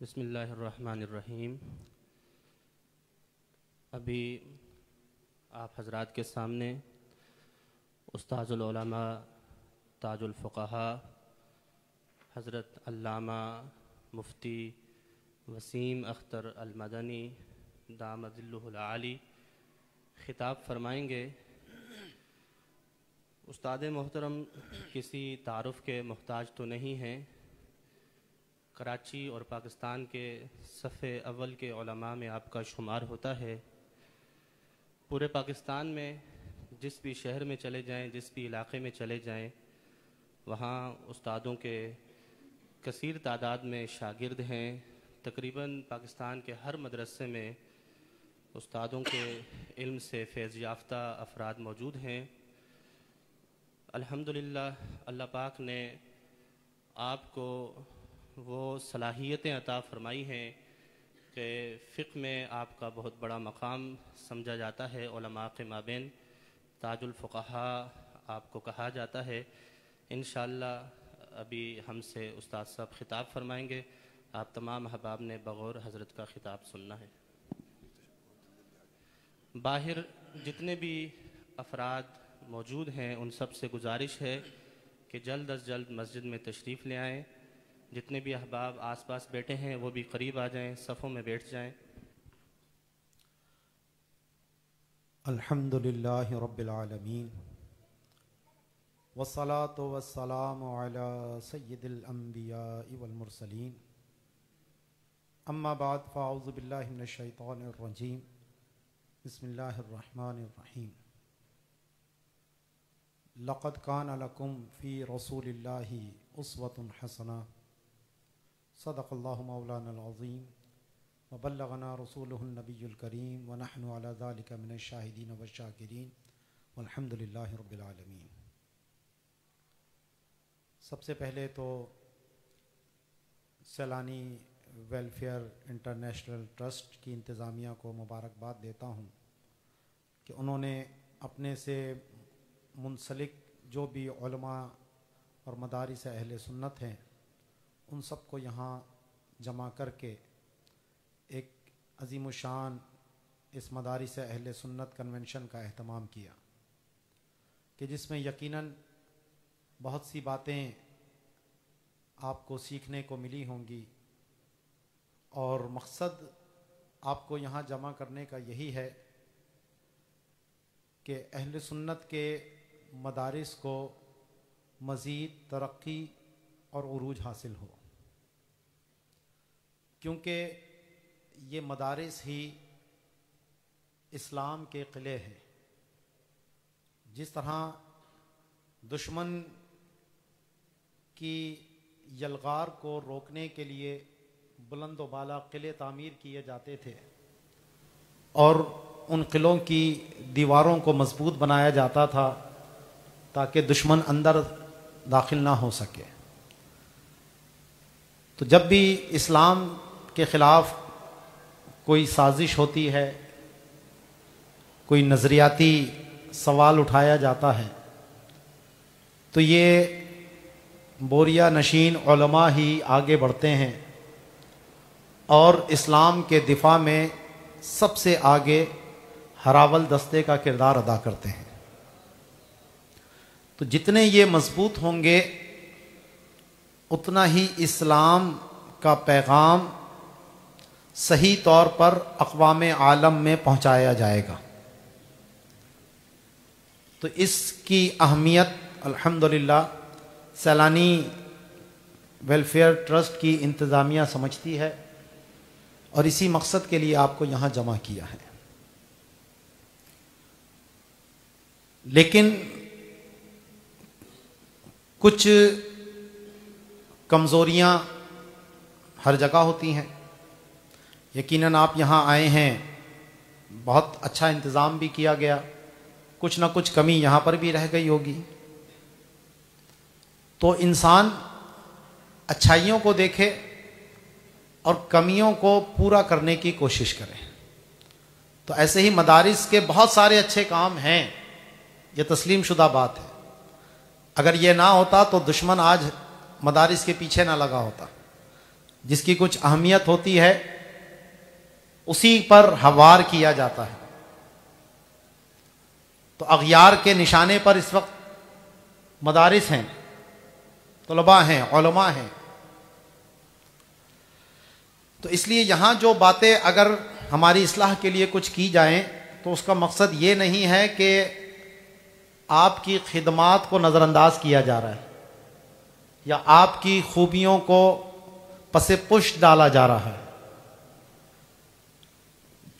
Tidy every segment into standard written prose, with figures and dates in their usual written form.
बिस्मिल्लाहिर्रहमानिर्रहीम। अभी आप हजरात के सामने उस्ताजुल उलमा ताजुल फुकाहा हज़रत अल्लामा मुफ्ती वसीम अख्तर अलमदनी दामदिल्लुहुल आली ख़िताब फरमाएंगे। उस्ताद मोहतरम किसी तारुफ़ के मोहताज तो नहीं हैं। कराची और पाकिस्तान के सफ़े अव्वल के उलमा में आपका शुमार होता है। पूरे पाकिस्तान में जिस भी शहर में चले जाएं, जिस भी इलाके में चले जाएं, वहाँ उस्तादों के कसीर तादाद में शागिर्द हैं। तकरीबन पाकिस्तान के हर मदरसे में उस्तादों के इल्म से फैज़ याफ्ता अफराद मौजूद हैं। अल्हम्दुलिल्लाह अल्लाह पाक ने आपको वो सलाहियतें अता फ़रमाई हैं कि फ़िक़्ह में आपका बहुत बड़ा मकाम समझा जाता है। उलमा के माबेन ताजुल फुक़हा आपको कहा जाता है। इंशाअल्लाह अभी हमसे उस्ताद साहब ख़िताब फरमाएंगे। आप तमाम अहबाब ने बग़ौर हज़रत का ख़िताब सुनना है। बाहर जितने भी अफराद मौजूद हैं उन सब से गुजारिश है कि जल्द अज जल्द मस्जिद में तशरीफ़ ले आएँ। जितने भी अहबाब आस पास बैठे हैं वो भी करीब आ जाएँ, सफ़ों में बैठ जाएँ। अल्हम्दुलिल्लाहि रब्बिल आलमीन वस्सलातु वस्सलामु अला सय्यिदिल अंबिया वल मुरसलीन अम्मा बाद फ़ाऊज़ु बिल्लाहि मिनश शैतानिर रजीम बिस्मिल्लाहिर रहमानिर रहीम लक़द काना लकुम फ़ी रसूलिल्लाहि उस्वतुन हसना सदक़ल्लाहु मौलाना अज़ीम व बल्लगना रसूलुहुन नबियुल करीम व नहनु अला ज़ालिका मिनश शाहिदीन व शाकिरीन वल्हम्दुलिल्लाहि रब्बिल आलमीन। सबसे पहले तो सैलानी वेलफेयर इंटरनेशनल ट्रस्ट की इंतज़ामिया को मुबारकबाद देता हूँ कि उन्होंने अपने से मुंसलिक जो भी उलमा और मदारिस अहले सुन्नत हैं उन सबको यहाँ जमा करके एक अज़ीम शान इस मदारिस अहले सुन्नत कन्वेंशन का अहतमाम किया कि जिसमें यकीनन बहुत सी बातें आपको सीखने को मिली होंगी। और मकसद आपको यहाँ जमा करने का यही है कि अहले सुन्नत के मदारिस को मज़ीद तरक्की और उरूज हासिल हो, क्योंकि ये मदारिस ही इस्लाम के क़िले हैं। जिस तरह दुश्मन की यलगार को रोकने के लिए बुलंद व बाला किले तामीर किए जाते थे और उन किलों की दीवारों को मजबूत बनाया जाता था ताकि दुश्मन अंदर दाखिल ना हो सके, तो जब भी इस्लाम के ख़िलाफ़ कोई साजिश होती है, कोई नज़रियाती सवाल उठाया जाता है, तो ये बोरिया नशीन उलमा ही आगे बढ़ते हैं और इस्लाम के दिफा में सबसे आगे हरावल दस्ते का किरदार अदा करते हैं। तो जितने ये मजबूत होंगे उतना ही इस्लाम का पैगाम सही तौर पर अक़वाम आलम में पहुंचाया जाएगा। तो इसकी अहमियत अल्हम्दुलिल्लाह सैलानी वेलफेयर ट्रस्ट की इंतज़ामिया समझती है और इसी मकसद के लिए आपको यहाँ जमा किया है। लेकिन कुछ कमज़ोरियाँ हर जगह होती हैं। यकीनन आप यहाँ आए हैं, बहुत अच्छा इंतज़ाम भी किया गया, कुछ ना कुछ कमी यहाँ पर भी रह गई होगी। तो इंसान अच्छाइयों को देखे और कमियों को पूरा करने की कोशिश करें। तो ऐसे ही मदारिस के बहुत सारे अच्छे काम हैं, ये तस्लीम शुदा बात है। अगर ये ना होता तो दुश्मन आज मदारिस के पीछे ना लगा होता। जिसकी कुछ अहमियत होती है उसी पर हवार किया जाता है। तो अग़यार के निशाने पर इस वक्त मदारिस हैं, तलबा हैं, उलमा हैं। तो इसलिए यहाँ जो बातें अगर हमारी इस्लाह के लिए कुछ की जाएं तो उसका मकसद ये नहीं है कि आपकी खिदमात को नज़रअंदाज किया जा रहा है या आपकी खूबियों को पसे पुश डाला जा रहा है।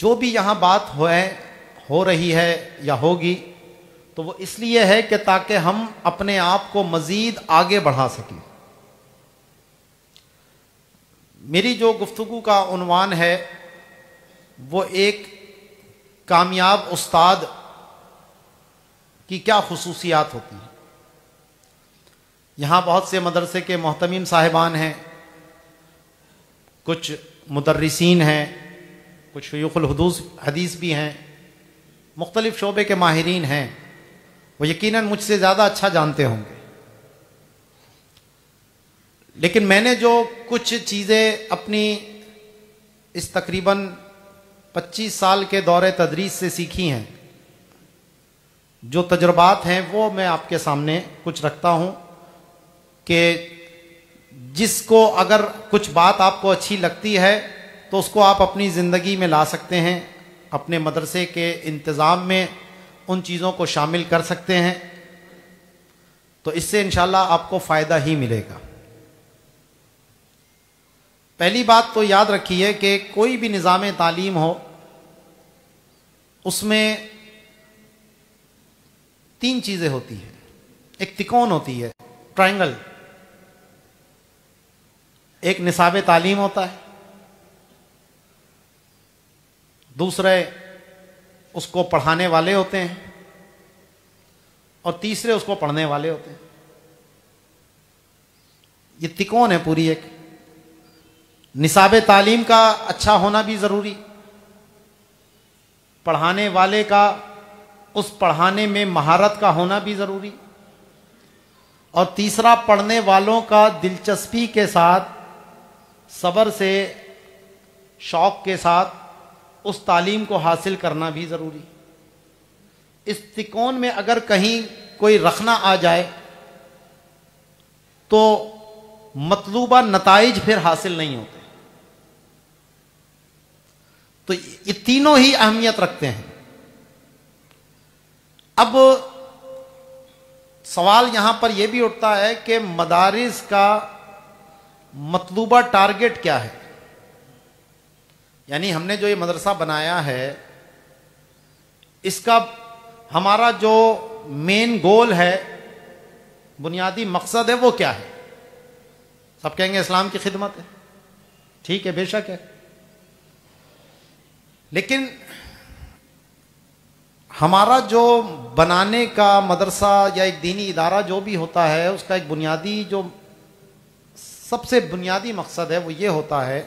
जो भी यहाँ बात हो रही है या होगी तो वो इसलिए है कि ताकि हम अपने आप को मज़ीद आगे बढ़ा सकें। मेरी जो गुफ्तगू का उन्वान है वो एक कामयाब उस्ताद की क्या खुसूसियात होती है। यहाँ बहुत से मदरसे के मोहतमीम साहिबान हैं, कुछ मुदर्रिसीन हैं, कुछ शुयूखुल हदीस भी हैं, मुख्तलिफ शोबे के माहिरीन हैं। वो यकीनन मुझसे ज़्यादा अच्छा जानते होंगे, लेकिन मैंने जो कुछ चीज़ें अपनी इस तकरीबन 25 साल के दौरे तदरीस से सीखी हैं, जो तजुर्बात हैं, वो मैं आपके सामने कुछ रखता हूँ कि जिसको अगर कुछ बात आपको अच्छी लगती है तो उसको आप अपनी ज़िंदगी में ला सकते हैं, अपने मदरसे के इंतज़ाम में उन चीज़ों को शामिल कर सकते हैं। तो इससे इंशाल्लाह आपको फ़ायदा ही मिलेगा। पहली बात तो याद रखिए कि कोई भी निज़ाम तालीम हो उसमें तीन चीज़ें होती हैं। एक तिकोन होती है, ट्रायंगल, एक निसाबे तालीम होता है, दूसरे उसको पढ़ाने वाले होते हैं और तीसरे उसको पढ़ने वाले होते हैं। ये तिकोन है पूरी। एक निसाबे तालीम का अच्छा होना भी ज़रूरी, पढ़ाने वाले का उस पढ़ाने में महारत का होना भी ज़रूरी, और तीसरा पढ़ने वालों का दिलचस्पी के साथ, सब्र से, शौक़ के साथ उस तालीम को हासिल करना भी ज़रूरी। इस तिकोन में अगर कहीं कोई रखना आ जाए तो मतलूबा नताइज फिर हासिल नहीं होते। तो ये तीनों ही अहमियत रखते हैं। अब सवाल यहाँ पर यह भी उठता है कि मदारिस का मतलूबा टारगेट क्या है, यानी हमने जो ये मदरसा बनाया है इसका हमारा जो मेन गोल है, बुनियादी मकसद है, वो क्या है। सब कहेंगे इस्लाम की खिदमत है, ठीक है, बेशक है, लेकिन हमारा जो बनाने का मदरसा या एक दीनी इदारा जो भी होता है उसका एक बुनियादी, जो सबसे बुनियादी मकसद है वो ये होता है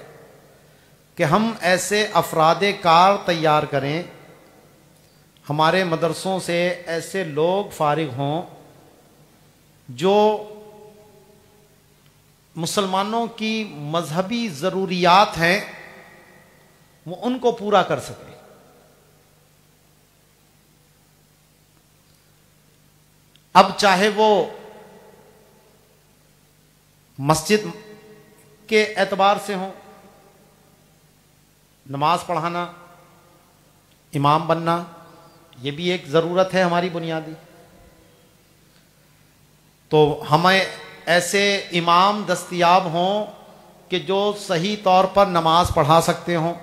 कि हम ऐसे अफरादे कार तैयार करें, हमारे मदरसों से ऐसे लोग फारिग हों जो मुसलमानों की मजहबी ज़रूरियात हैं वो उनको पूरा कर सकें। अब चाहे वो मस्जिद के एतबार से हों, नमाज पढ़ाना, इमाम बनना, ये भी एक ज़रूरत है हमारी बुनियादी। तो हमें ऐसे इमाम दस्तयाब हों कि जो सही तौर पर नमाज पढ़ा सकते हों,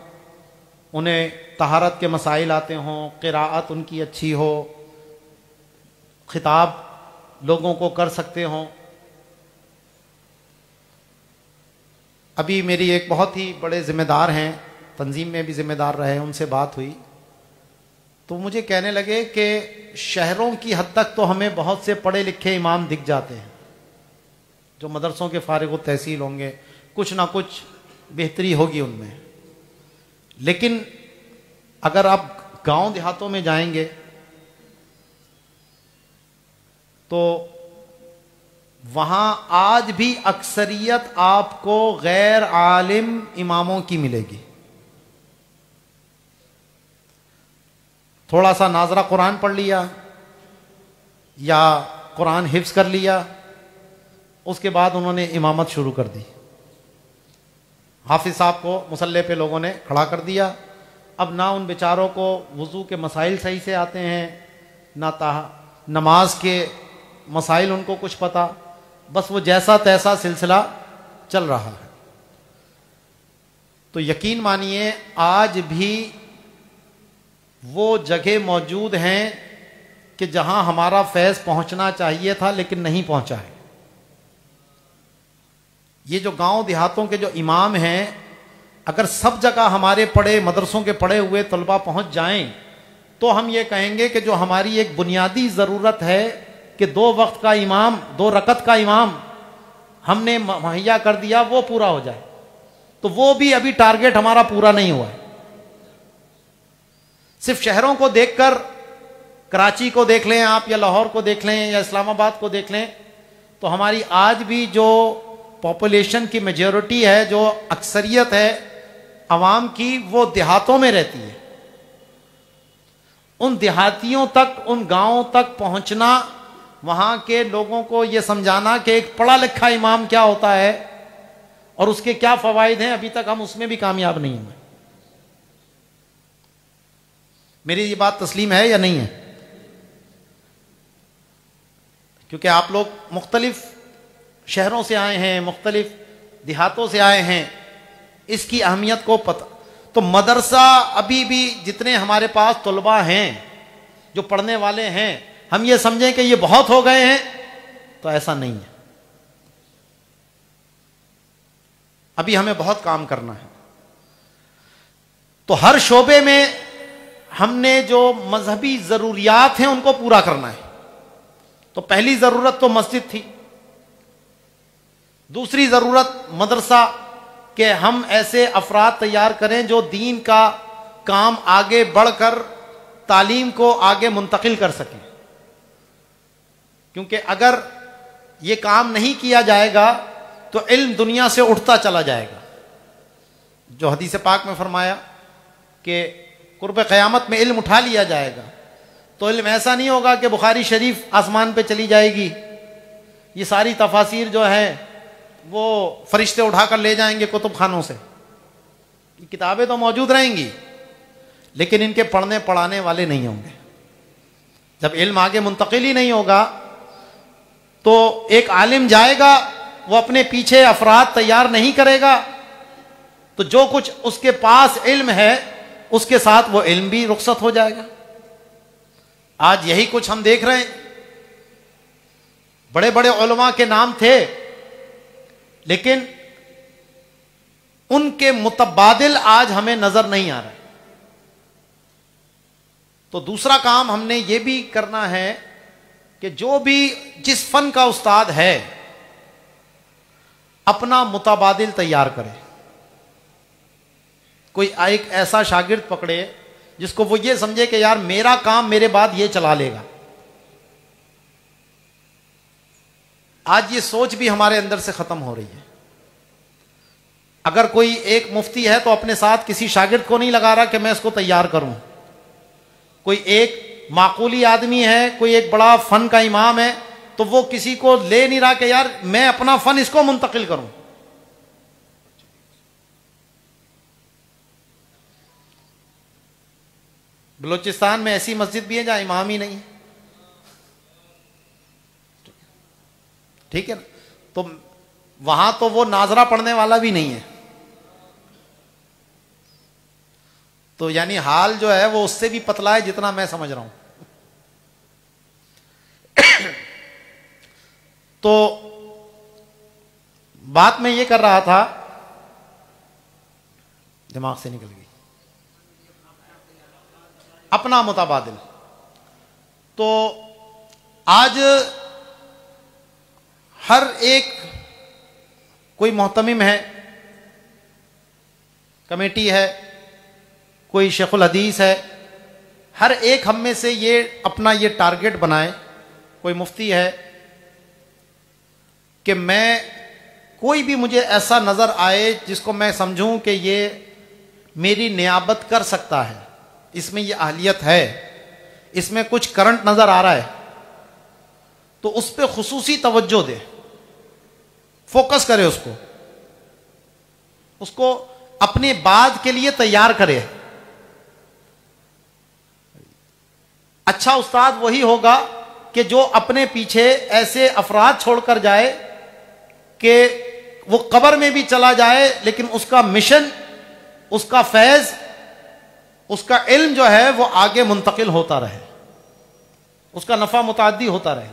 उन्हें तहारत के मसाइल आते हों, क़िराअत उनकी अच्छी हो, खिताब लोगों को कर सकते हों। अभी मेरी एक बहुत ही बड़े ज़िम्मेदार हैं, तंजीम में भी ज़िम्मेदार रहे, उनसे बात हुई तो मुझे कहने लगे कि शहरों की हद तक तो हमें बहुत से पढ़े लिखे इमाम दिख जाते हैं जो मदरसों के फारिगो तहसील होंगे, कुछ ना कुछ बेहतरी होगी उनमें, लेकिन अगर आप गांव देहातों में जाएंगे तो वहाँ आज भी अक्सरियत आपको गैर आलिम इमामों की मिलेगी। थोड़ा सा नाजरा कुरान पढ़ लिया या कुरान हिफ्ज कर लिया, उसके बाद उन्होंने इमामत शुरू कर दी। हाफिज साहब को मुसल्ले पे लोगों ने खड़ा कर दिया। अब ना उन बेचारों को वज़ू के मसाइल सही से आते हैं, ना नमाज के मसाइल उनको कुछ पता, बस वो जैसा तैसा सिलसिला चल रहा है। तो यकीन मानिए आज भी वो जगह मौजूद हैं कि जहां हमारा फैज़ पहुंचना चाहिए था लेकिन नहीं पहुंचा है। ये जो गांव देहातों के जो इमाम हैं, अगर सब जगह हमारे पढ़े मदरसों के पढ़े हुए तलबा पहुंच जाएं तो हम ये कहेंगे कि जो हमारी एक बुनियादी ज़रूरत है कि दो वक्त का इमाम, दो रकत का इमाम हमने मुहैया कर दिया, वो पूरा हो जाए। तो वो भी अभी टारगेट हमारा पूरा नहीं हुआ है। सिर्फ शहरों को देखकर, कराची को देख लें आप या लाहौर को देख लें या इस्लामाबाद को देख लें, तो हमारी आज भी जो पॉपुलेशन की मेजॉरिटी है, जो अक्सरियत है आवाम की, वो देहातों में रहती है। उन देहातियों तक, उन गांवों तक पहुंचना, वहां के लोगों को यह समझाना कि एक पढ़ा लिखा इमाम क्या होता है और उसके क्या फवाइद हैं, अभी तक हम उसमें भी कामयाब नहीं हुए। मेरी ये बात तस्लीम है या नहीं है? क्योंकि आप लोग मुख्तलिफ शहरों से आए हैं, मुख्तलिफ देहातों से आए हैं, इसकी अहमियत को पता। तो मदरसा अभी भी जितने हमारे पास तलबा हैं जो पढ़ने वाले हैं, हम ये समझें कि ये बहुत हो गए हैं, तो ऐसा नहीं है। अभी हमें बहुत काम करना है। तो हर शोबे में हमने जो मजहबी ज़रूरियात हैं उनको पूरा करना है। तो पहली ज़रूरत तो मस्जिद थी, दूसरी ज़रूरत मदरसा, कि हम ऐसे अफराद तैयार करें जो दीन का काम आगे बढ़कर तालीम को आगे मुंतकिल कर सकें। क्योंकि अगर ये काम नहीं किया जाएगा तो इल्म दुनिया से उठता चला जाएगा। जो हदीस पाक में फरमाया कि कुर्ब क़यामत में इल्म उठा लिया जाएगा, तो इल्म ऐसा नहीं होगा कि बुखारी शरीफ आसमान पे चली जाएगी, ये सारी तफासिर जो है वो फरिश्ते उठाकर ले जाएंगे कुतुब खानों से। किताबें तो मौजूद रहेंगी लेकिन इनके पढ़ने पढ़ाने वाले नहीं होंगे। जब इल्म आगे मुंतकिल ही नहीं होगा तो एक आलिम जाएगा, वो अपने पीछे अफराद तैयार नहीं करेगा, तो जो कुछ उसके पास इल्म है उसके साथ वो इल्म भी रुखसत हो जाएगा। आज यही कुछ हम देख रहे हैं। बड़े बड़े उलमा के नाम थे लेकिन उनके मुतबादिल आज हमें नजर नहीं आ रहे। तो दूसरा काम हमने ये भी करना है कि जो भी जिस फन का उस्ताद है अपना मुतबादिल तैयार करे। कोई एक ऐसा शागिर्द पकड़े जिसको वो ये समझे कि यार मेरा काम मेरे बाद ये चला लेगा। आज ये सोच भी हमारे अंदर से खत्म हो रही है। अगर कोई एक मुफ्ती है तो अपने साथ किसी शागिर्द को नहीं लगा रहा कि मैं इसको तैयार करूं। कोई एक माकूली आदमी है, कोई एक बड़ा फन का इमाम है, तो वो किसी को ले नहीं रहा कि यार मैं अपना फन इसको मुंतकिल करूं। बलूचिस्तान में ऐसी मस्जिद भी है जहां इमाम ही नहीं है। ठीक है ना? तो वहां तो वो नाजरा पढ़ने वाला भी नहीं है। तो यानी हाल जो है वो उससे भी पतला है जितना मैं समझ रहा हूं। तो बात मैं ये कर रहा था, दिमाग से निकल गई, अपना मुतबादिल। तो आज हर एक कोई मोहतमिम है, कमेटी है, कोई शेखुल हदीस है, हर एक हम में से ये अपना ये टारगेट बनाए। कोई मुफ्ती है, कि मैं कोई भी मुझे ऐसा नज़र आए जिसको मैं समझूं कि ये मेरी नियाबत कर सकता है, इसमें ये अहलियत है, इसमें कुछ करंट नज़र आ रहा है, तो उस पर खुसूसी तवज्जो दे, फोकस करे, उसको अपने बाद के लिए तैयार करे। अच्छा उस्ताद वही होगा कि जो अपने पीछे ऐसे अफराद छोड़कर जाए कि वो कब्र में भी चला जाए लेकिन उसका मिशन, उसका फैज़, उसका इल्म जो है वो आगे मुंतकिल होता रहे, उसका नफ़ा मुतादी होता रहे।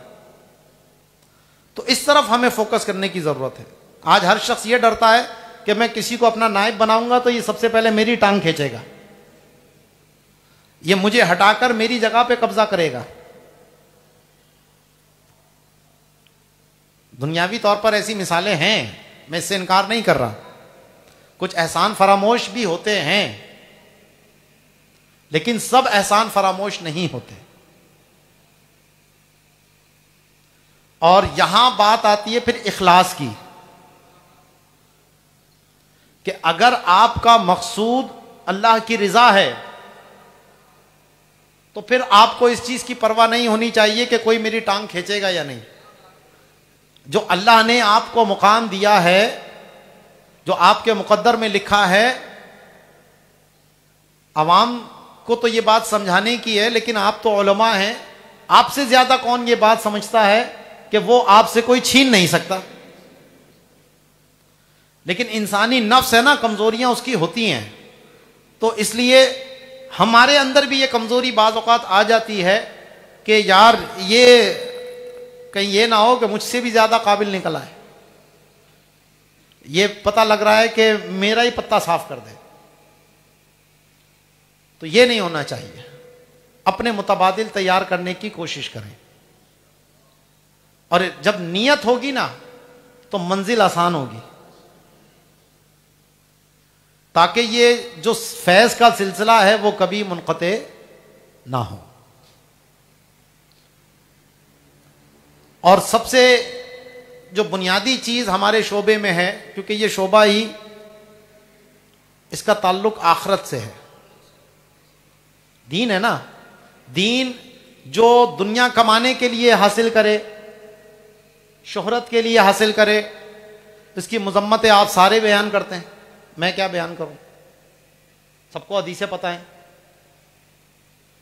तो इस तरफ हमें फोकस करने की ज़रूरत है। आज हर शख्स ये डरता है कि मैं किसी को अपना नायब बनाऊंगा तो ये सबसे पहले मेरी टांग खींचेगा, ये मुझे हटाकर मेरी जगह पे कब्जा करेगा। दुनियावी तौर पर ऐसी मिसालें हैं, मैं इससे इनकार नहीं कर रहा, कुछ एहसान फरामोश भी होते हैं, लेकिन सब एहसान फरामोश नहीं होते। और यहां बात आती है फिर इखलास की, कि अगर आपका मकसूद अल्लाह की रिजा है तो फिर आपको इस चीज की परवाह नहीं होनी चाहिए कि कोई मेरी टांग खींचेगा या नहीं। जो अल्लाह ने आपको मुकाम दिया है, जो आपके मुकद्दर में लिखा है, अवाम को तो ये बात समझाने की है, लेकिन आप तो उलमा हैं, आपसे ज्यादा कौन ये बात समझता है कि वो आपसे कोई छीन नहीं सकता। लेकिन इंसानी नफ्स है ना, कमजोरियां उसकी होती हैं, तो इसलिए हमारे अंदर भी ये कमजोरी बाज़ औक़ात आ जाती है कि यार ये कहीं ये ना हो कि मुझसे भी ज्यादा काबिल निकला है, ये पता लग रहा है कि मेरा ही पत्ता साफ कर दे। तो ये नहीं होना चाहिए, अपने मुतबादिल तैयार करने की कोशिश करें, और जब नीयत होगी ना तो मंजिल आसान होगी, ताकि ये जो फैज़ का सिलसिला है वो कभी मुनक़ते ना हो। और सबसे जो बुनियादी चीज़ हमारे शोबे में है, क्योंकि ये शोबा ही इसका ताल्लुक आखरत से है, दीन है ना, दीन जो दुनिया कमाने के लिए हासिल करे, शोहरत के लिए हासिल करे, इसकी मज़म्मतें आप सारे बयान करते हैं, मैं क्या बयान करूं, सबको हदीसें पता है,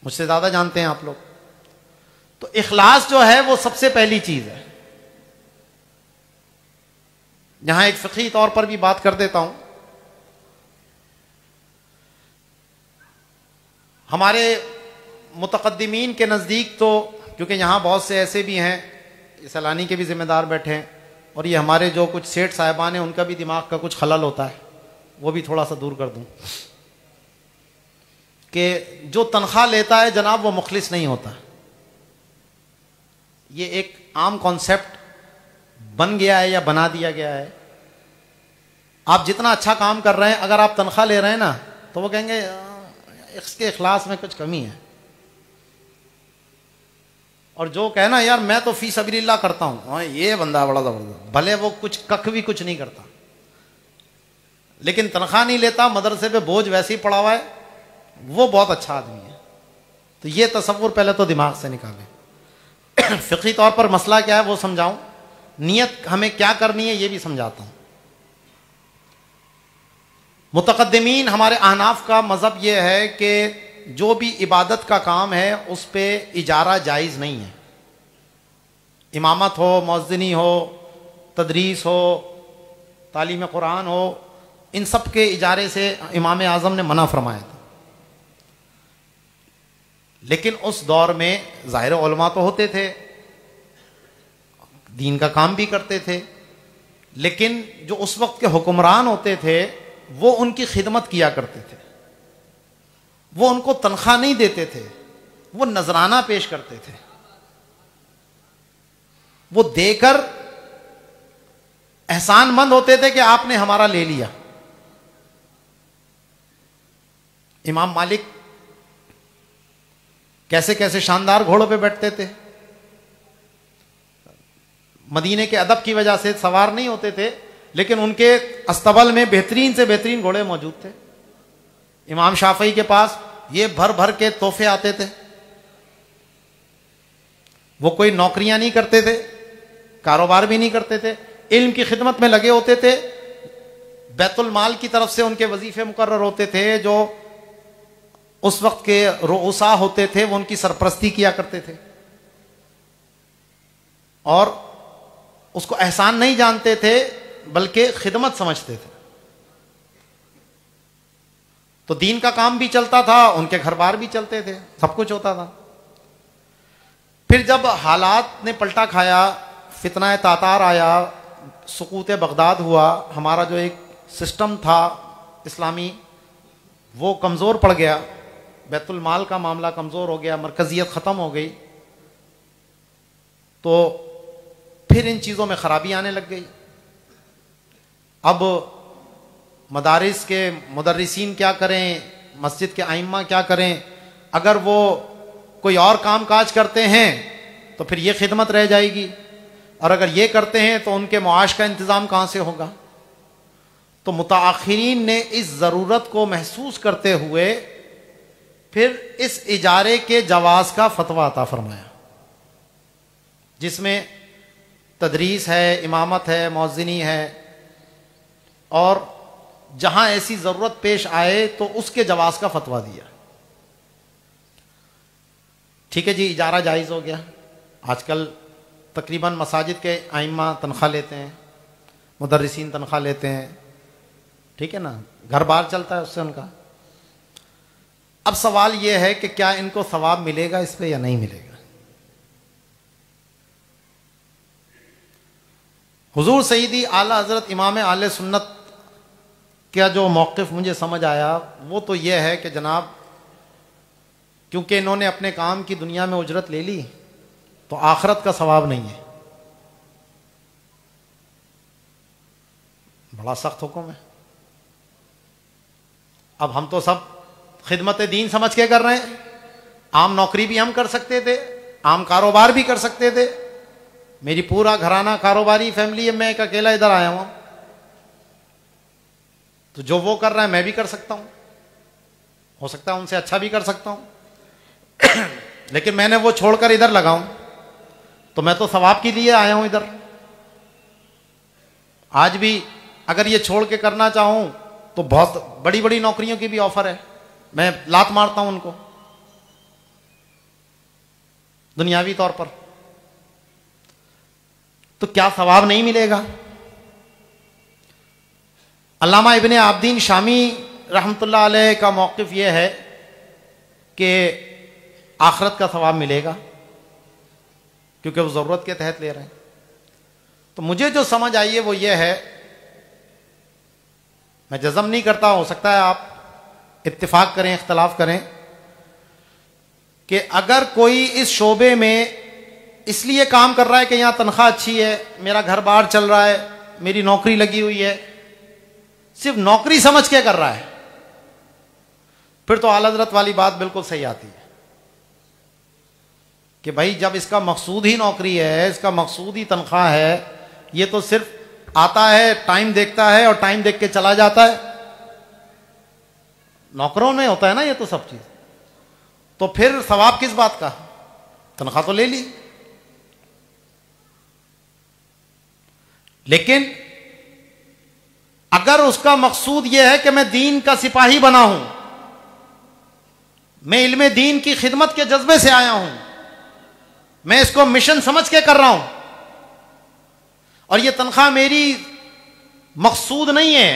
मुझसे ज्यादा जानते हैं आप लोग। तो इखलास जो है वो सबसे पहली चीज है। यहां एक फ़िक़ही तौर पर भी बात कर देता हूं, हमारे मुतक़द्दिमीन के नज़दीक तो, क्योंकि यहां बहुत से ऐसे भी हैं, सैलानी के भी जिम्मेदार बैठे हैं, और ये हमारे जो कुछ सेठ साहिबान हैं उनका भी दिमाग का कुछ खलल होता है, वो भी थोड़ा सा दूर कर दूं, कि जो तनख्वाह लेता है जनाब वो मुखलिस नहीं होता। ये एक आम कॉन्सेप्ट बन गया है या बना दिया गया है। आप जितना अच्छा काम कर रहे हैं, अगर आप तनख्वाह ले रहे हैं ना तो वो कहेंगे इसके इखलास में कुछ कमी है। और जो कहे ना यार मैं तो फी सबीलिल्लाह करता हूँ, ये बंदा बड़ा ज़बरदस्त, भले वो कुछ कख भी कुछ नहीं करता लेकिन तनख्वाह नहीं लेता, मदरसे पे बोझ वैसे ही पड़ा हुआ है, वो बहुत अच्छा आदमी है। तो ये तसव्वुर पहले तो दिमाग से निकालें। फ़िक़ही तौर पर मसला क्या है वो समझाऊं, नियत हमें क्या करनी है ये भी समझाता हूं। मुतक़द्दिमीन हमारे अहनाफ का मज़हब ये है कि जो भी इबादत का काम है उस पर इजारा जायज़ नहीं है। इमामत हो, मुअज़्ज़िनी हो, तदरीस हो, तालीम कुरान हो, इन सब के इजारे से इमाम आज़म ने मना फरमाया था। लेकिन उस दौर में ज़ाहिर उलमा तो होते थे, दीन का काम भी करते थे, लेकिन जो उस वक्त के हुक्मरान होते थे वो उनकी खिदमत किया करते थे, वो उनको तनख्वाह नहीं देते थे, वो नजराना पेश करते थे, वो देकर एहसानमंद होते थे कि आपने हमारा ले लिया। इमाम मालिक कैसे कैसे शानदार घोड़ों पे बैठते थे, मदीने के अदब की वजह से सवार नहीं होते थे, लेकिन उनके अस्तबल में बेहतरीन से बेहतरीन घोड़े मौजूद थे। इमाम शाफी के पास ये भर भर के तोहफे आते थे। वो कोई नौकरियां नहीं करते थे, कारोबार भी नहीं करते थे, इल्म की खिदमत में लगे होते थे। बैतुल माल की तरफ से उनके वजीफे मुकर्रर होते थे, जो उस वक्त के रुसा होते थे वो उनकी सरपरस्ती किया करते थे और उसको एहसान नहीं जानते थे बल्कि खिदमत समझते थे। तो दीन का काम भी चलता था, उनके घर बार भी चलते थे, सब कुछ होता था। फिर जब हालात ने पलटा खाया, फितना तातार आया, सुकूत बगदाद हुआ, हमारा जो एक सिस्टम था इस्लामी वो कमज़ोर पड़ गया, बैतुल माल का मामला कमज़ोर हो गया, मरकजियत ख़त्म हो गई, तो फिर इन चीज़ों में ख़राबी आने लग गई। अब मदारिस के मुदर्रिसीन क्या करें, मस्जिद के आइम्मा क्या करें? अगर वो कोई और काम काज करते हैं तो फिर ये खिदमत रह जाएगी, और अगर ये करते हैं तो उनके मुआश का इंतज़ाम कहाँ से होगा? तो मुताअखिरीन ने इस ज़रूरत को महसूस करते हुए फिर इस इजारे के जवाज़ का फतवा अता फरमाया, जिसमें तदरीस है, इमामत है, मौज़िनी है, और जहाँ ऐसी ज़रूरत पेश आए तो उसके जवाज़ का फतवा दिया। ठीक है जी, इजारा जायज़ हो गया। आजकल तकरीबन मसाजिद के आइम्मा तनख्वाह लेते हैं, मुदर्रिसीन तनख्वाह लेते हैं, ठीक है ना, घर बार चलता है उससे उनका। अब सवाल यह है कि क्या इनको सवाब मिलेगा इस पे या नहीं मिलेगा? हुजूर सईदी आला हजरत इमाम आले सुन्नत का जो मौक़िफ़ मुझे समझ आया वो तो यह है कि जनाब, क्योंकि इन्होंने अपने काम की दुनिया में उजरत ले ली तो आखरत का सवाब नहीं है। बड़ा सख्त हुक्म है। अब हम तो सब खिदमत दीन समझ के कर रहे हैं, आम नौकरी भी हम कर सकते थे, आम कारोबार भी कर सकते थे। मेरी पूरा घराना कारोबारी फैमिली है, मैं एक अकेला इधर आया हूं, तो जो वो कर रहा है मैं भी कर सकता हूं, हो सकता है उनसे अच्छा भी कर सकता हूं, लेकिन मैंने वो छोड़कर इधर लगाऊं तो मैं तो सवाब के लिए आया हूं इधर। आज भी अगर ये छोड़ के करना चाहूं तो बहुत बड़ी बड़ी नौकरियों की भी ऑफर है, मैं लात मारता हूं उनको दुनियावी तौर पर, तो क्या सवाब नहीं मिलेगा? अल्लामा इब्न आबिदीन शामी रहमतुल्लाह अलैह का मौक़िफ़ यह है कि आखरत का सवाब मिलेगा, क्योंकि वो ज़रूरत के तहत ले रहे हैं। तो मुझे जो समझ आई है वो ये है, मैं जज़म नहीं करता, हो सकता है आप इत्तिफाक करें, इख्तलाफ करें, कि अगर कोई इस शोबे में इसलिए काम कर रहा है कि यहाँ तनख्वाह अच्छी है, मेरा घर बार चल रहा है, मेरी नौकरी लगी हुई है, सिर्फ नौकरी समझ के कर रहा है, फिर तो आला हज़रत वाली बात बिल्कुल सही आती है कि भाई जब इसका मकसूद ही नौकरी है, इसका मकसूद ही तनख्वाह है, ये तो सिर्फ आता है, टाइम देखता है और टाइम देख के चला जाता है। नौकरों में होता है ना ये तो सब चीज़, तो फिर सवाब किस बात का? तनख्वाह तो ले ली। लेकिन अगर उसका मकसूद यह है कि मैं दीन का सिपाही बना हूं, मैं इल्मे दीन की खिदमत के जज्बे से आया हूं, मैं इसको मिशन समझ के कर रहा हूं, और यह तनख्वाह मेरी मकसूद नहीं है,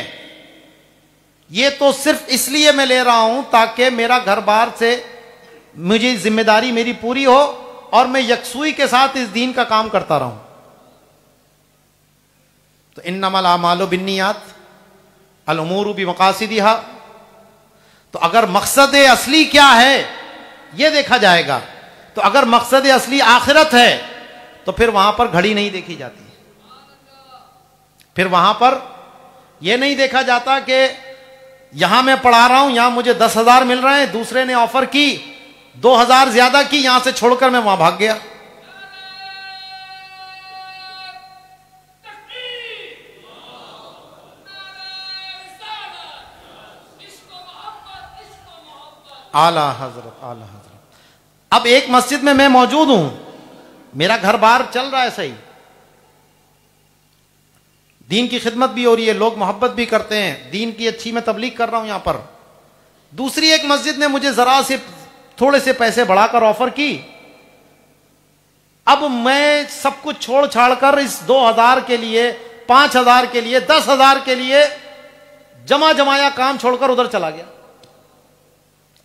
यह तो सिर्फ इसलिए मैं ले रहा हूं ताकि मेरा घर बार से मुझे जिम्मेदारी मेरी पूरी हो और मैं यकसुई के साथ इस दीन का काम करता रहूं, तो इन्नमल आमालो बिन्नियात अल उमूरु बिमकासिदिहा। तो अगर मकसद असली क्या है यह देखा जाएगा। तो अगर मकसद असली आखिरत है तो फिर वहां पर घड़ी नहीं देखी जाती, फिर वहां पर यह नहीं देखा जाता कि यहां मैं पढ़ा रहा हूं, यहां मुझे 10,000 मिल रहे हैं, दूसरे ने ऑफर की 2,000 ज्यादा की, यहां से छोड़कर मैं वहां भाग गया। आला हजरत, आला हजरत। अब एक मस्जिद में मैं मौजूद हूं, मेरा घर बार चल रहा है, सही दीन की खिदमत भी हो रही है, लोग मोहब्बत भी करते हैं, दीन की अच्छी मैं तबलीग कर रहा हूं यहां पर। दूसरी एक मस्जिद ने मुझे जरा से थोड़े से पैसे बढ़ाकर ऑफर की। अब मैं सब कुछ छोड़ छाड़ कर इस 2000 के लिए, 5000 के लिए, 10000 के लिए जमा जमाया काम छोड़कर उधर चला गया।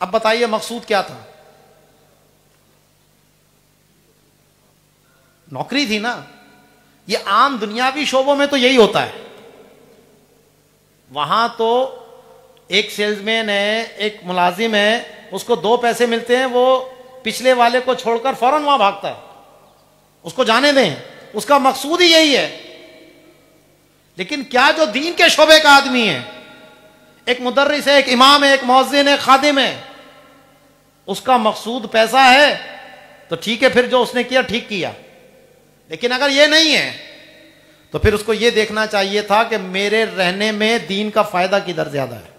अब बताइए मकसूद क्या था? नौकरी थी ना। ये आम दुनियावी शोबों में तो यही होता है। वहां तो एक सेल्समैन है, एक मुलाजिम है, उसको 2 पैसे मिलते हैं, वो पिछले वाले को छोड़कर फौरन वहां भागता है, उसको जाने दें, उसका मकसूद ही यही है। लेकिन क्या जो दीन के शोबे का आदमी है, एक मुदर्रिस है, एक इमाम है, एक मुअज्जिन है, खादिम है, उसका मकसूद पैसा है तो ठीक है, फिर जो उसने किया ठीक किया। लेकिन अगर ये नहीं है तो फिर उसको ये देखना चाहिए था कि मेरे रहने में दीन का फायदा किधर ज्यादा है,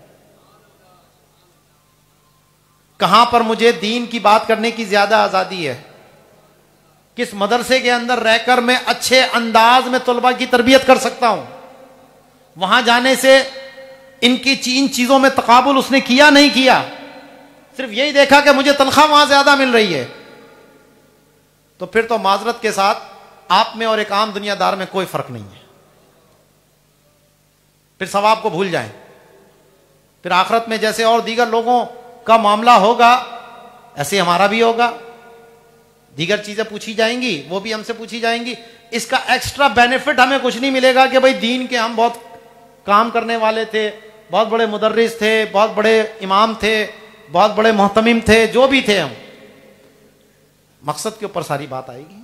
कहां पर मुझे दीन की बात करने की ज्यादा आजादी है, किस मदरसे के अंदर रहकर मैं अच्छे अंदाज में तलबा की तरबियत कर सकता हूं। वहां जाने से इनकी इन चीजों में तकाबुल उसने किया नहीं किया, सिर्फ यही देखा कि मुझे तनख्वाह वहां ज्यादा मिल रही है। तो फिर तो माजरत के साथ आप में और एक आम दुनियादार में कोई फर्क नहीं है। फिर सवाब को भूल जाएं, फिर आखिरत में जैसे और दीगर लोगों का मामला होगा ऐसे हमारा भी होगा। दीगर चीजें पूछी जाएंगी, वो भी हमसे पूछी जाएंगी, इसका एक्स्ट्रा बेनिफिट हमें कुछ नहीं मिलेगा कि भाई दीन के हम बहुत काम करने वाले थे, बहुत बड़े मुदर्रिस थे, बहुत बड़े इमाम थे, बहुत बड़े मोहतमिम थे, जो भी थे हम। मकसद के ऊपर सारी बात आएगी,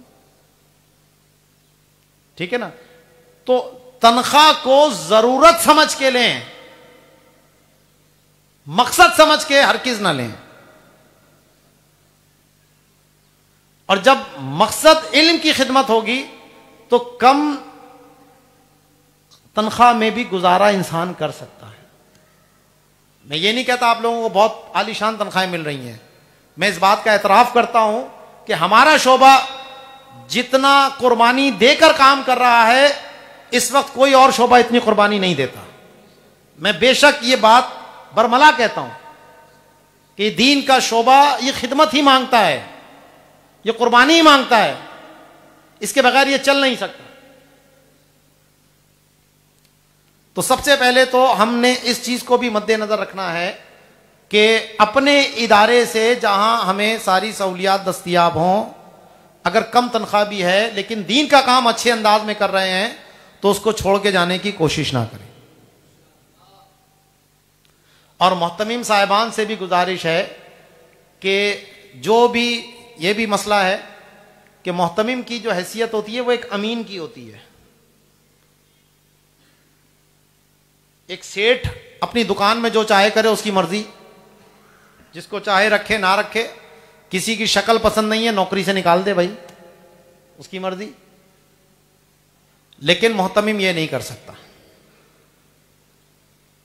ठीक है ना। तो तनख्वाह को जरूरत समझ के लें, मकसद समझ के हरगिज ना लें। और जब मकसद इल्म की खिदमत होगी तो कम तनख्वाह में भी गुजारा इंसान कर सकता है। मैं ये नहीं कहता आप लोगों को बहुत आलीशान तनख्वाहें मिल रही हैं, मैं इस बात का एतराफ करता हूं कि हमारा शोबा जितना कुर्बानी देकर काम कर रहा है, इस वक्त कोई और शोबा इतनी कुर्बानी नहीं देता। मैं बेशक ये बात बरमला कहता हूं कि दीन का शोबा ये खिदमत ही मांगता है, ये कुर्बानी ही मांगता है, इसके बगैर ये चल नहीं सकता। तो सबसे पहले तो हमने इस चीज को भी मद्देनजर रखना है कि अपने इदारे से जहां हमें सारी सहूलियात दस्तियाब हों, अगर कम तनख्वाह भी है लेकिन दीन का काम अच्छे अंदाज में कर रहे हैं तो उसको छोड़ के जाने की कोशिश ना करें। और मोहतमिम साहिबान से भी गुजारिश है कि जो भी, ये भी मसला है कि मोहतमिम की जो हैसियत होती है वो एक अमीन की होती है। एक सेठ अपनी दुकान में जो चाहे करे, उसकी मर्जी, जिसको चाहे रखे ना रखे, किसी की शक्ल पसंद नहीं है नौकरी से निकाल दे भाई, उसकी मर्जी। लेकिन मोहतमिम ये नहीं कर सकता,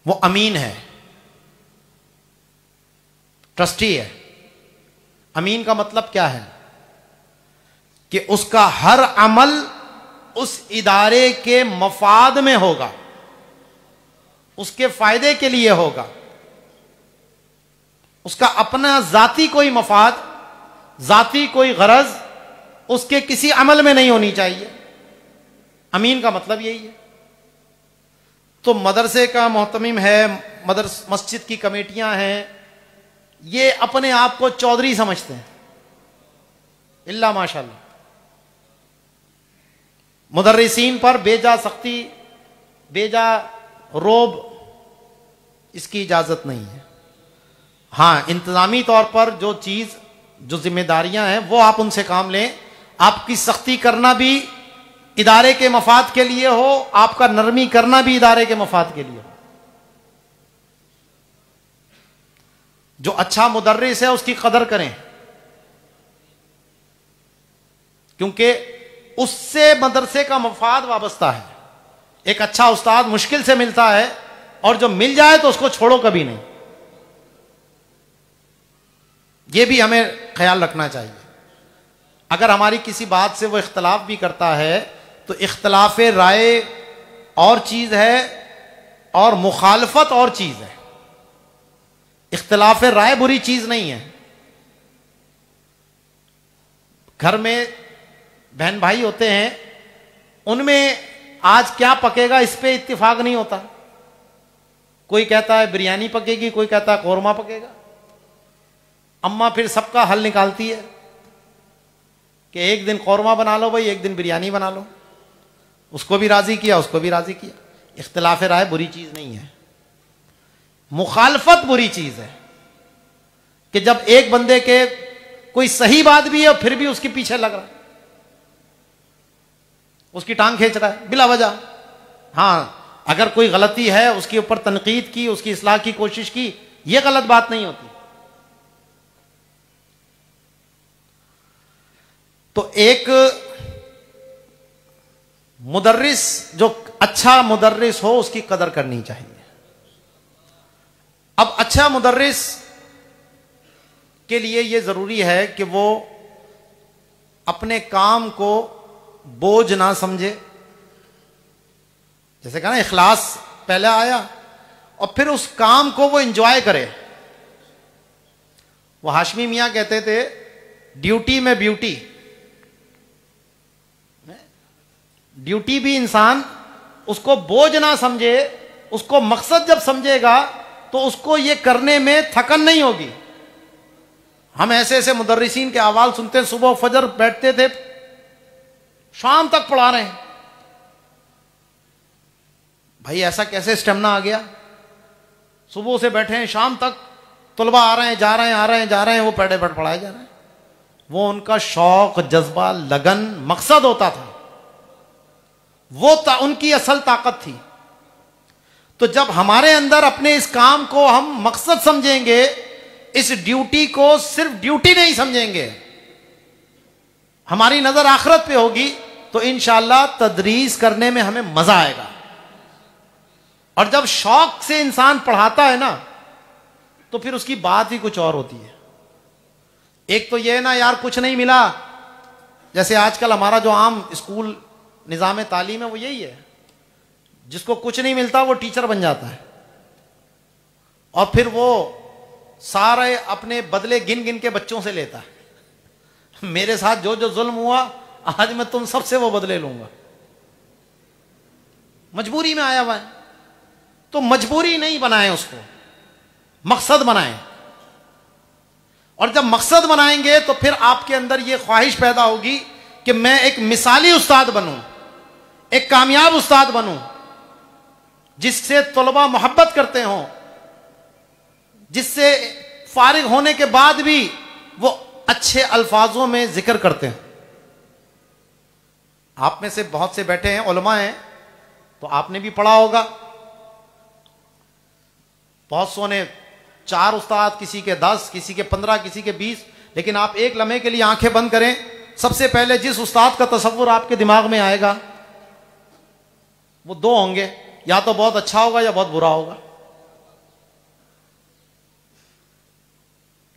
वो अमीन है, ट्रस्टी है। अमीन का मतलब क्या है कि उसका हर अमल उस इदारे के मफाद में होगा, उसके फायदे के लिए होगा, उसका अपना जाती कोई मफाद, जाती कोई गरज उसके किसी अमल में नहीं होनी चाहिए। अमीन का मतलब यही है। तो मदरसे का मोहतमिम है, मस्जिद की कमेटियां हैं, ये अपने आप को चौधरी समझते हैं, इल्ला माशाल्लाह। मुदर्रिसीन पर बेजा सख्ती, बेजा रोब, इसकी इजाजत नहीं है। हाँ, इंतजामी तौर पर जो चीज, जो जिम्मेदारियां हैं वो आप उनसे काम लें। आपकी सख्ती करना भी इदारे के मफाद के लिए हो, आपका नरमी करना भी इदारे के मफाद के लिए हो। जो अच्छा मुदर्रिस है उसकी कदर करें, क्योंकि उससे मदरसे का मफाद वाबस्ता है। एक अच्छा उस्ताद मुश्किल से मिलता है, और जो मिल जाए तो उसको छोड़ो कभी नहीं। ये भी हमें ख्याल रखना चाहिए। अगर हमारी किसी बात से वो इख्तलाफ भी करता है तो इख्तलाफ राय और चीज़ है और मुखालफत और चीज़ है। इख्तलाफ राय बुरी चीज़ नहीं है। घर में बहन भाई होते हैं, उनमें आज क्या पकेगा इस पर इत्तिफाक नहीं होता। कोई कहता है बिरयानी पकेगी, कोई कहता है कौरमा पकेगा। अम्मा फिर सबका हल निकालती है कि एक दिन कौरमा बना लो भाई, एक दिन बिरयानी बना लो। उसको भी राज़ी किया, उसको भी राज़ी किया। इख्तिलाफ राय बुरी चीज़ नहीं है, मुखालफत बुरी चीज़ है कि जब एक बंदे के कोई सही बात भी है और फिर भी उसके पीछे लग रहा है, उसकी टांग खींच रहा है बिला वजह। हाँ, अगर कोई गलती है उसके ऊपर तनकीद की, उसकी इस्लाह की कोशिश की, यह गलत बात नहीं होती। तो एक मुदर्रिस, जो अच्छा मुदर्रिस हो, उसकी कदर करनी चाहिए। अब अच्छा मुदर्रिस के लिए यह जरूरी है कि वो अपने काम को बोझ ना समझे। जैसे कहा ना, इखलास पहले आया और फिर उस काम को वो एंजॉय करे। वो हाशमी मियां कहते थे, ड्यूटी में ब्यूटी। ड्यूटी भी इंसान उसको बोझ ना समझे, उसको मकसद जब समझेगा तो उसको ये करने में थकन नहीं होगी। हम ऐसे ऐसे मुदर्रिसीन के अहवाल सुनते हैं, सुबह फजर बैठते थे, शाम तक पढ़ा रहे हैं। भाई ऐसा कैसे स्टेमिना आ गया? सुबह से बैठे हैं, शाम तक तलबा आ रहे हैं, जा रहे हैं, आ रहे हैं, जा रहे हैं, वो पैडे पर पढ़ाए जा रहे हैं। वो उनका शौक, जज्बा, लगन, मकसद होता था। वो उनकी असल ताकत थी। तो जब हमारे अंदर अपने इस काम को हम मकसद समझेंगे, इस ड्यूटी को सिर्फ ड्यूटी नहीं समझेंगे, हमारी नजर आखिरत पे होगी, तो इंशाल्लाह तदरीस करने में हमें मजा आएगा। और जब शौक से इंसान पढ़ाता है ना, तो फिर उसकी बात ही कुछ और होती है। एक तो यह ना यार कुछ नहीं मिला, जैसे आजकल हमारा जो आम स्कूल निज़ाम तालीम है वो यही है, जिसको कुछ नहीं मिलता वो टीचर बन जाता है और फिर वो सारे अपने बदले गिन गिन के बच्चों से लेता है। मेरे साथ जो जो जुल्म हुआ आज मैं तुम सबसे वो बदले लूंगा। मजबूरी में आया हुआ है, तो मजबूरी नहीं बनाए, उसको मकसद बनाएं। और जब मकसद बनाएंगे तो फिर आपके अंदर ये ख्वाहिश पैदा होगी कि मैं एक मिसाली उस्ताद बनूं, एक कामयाब उस्ताद बनूं, जिससे तलबा मोहब्बत करते हों, जिससे फारिग होने के बाद भी वो अच्छे अल्फाजों में जिक्र करते हैं। आप में से बहुत से बैठे हैं उलमा हैं, तो आपने भी पढ़ा होगा। बहुत सो ने 4 उस्ताद, किसी के 10, किसी के 15, किसी के 20, लेकिन आप एक लम्हे के लिए आंखें बंद करें, सबसे पहले जिस उस्ताद का तस्वुर आपके दिमाग में आएगा वो 2 होंगे, या तो बहुत अच्छा होगा या बहुत बुरा होगा,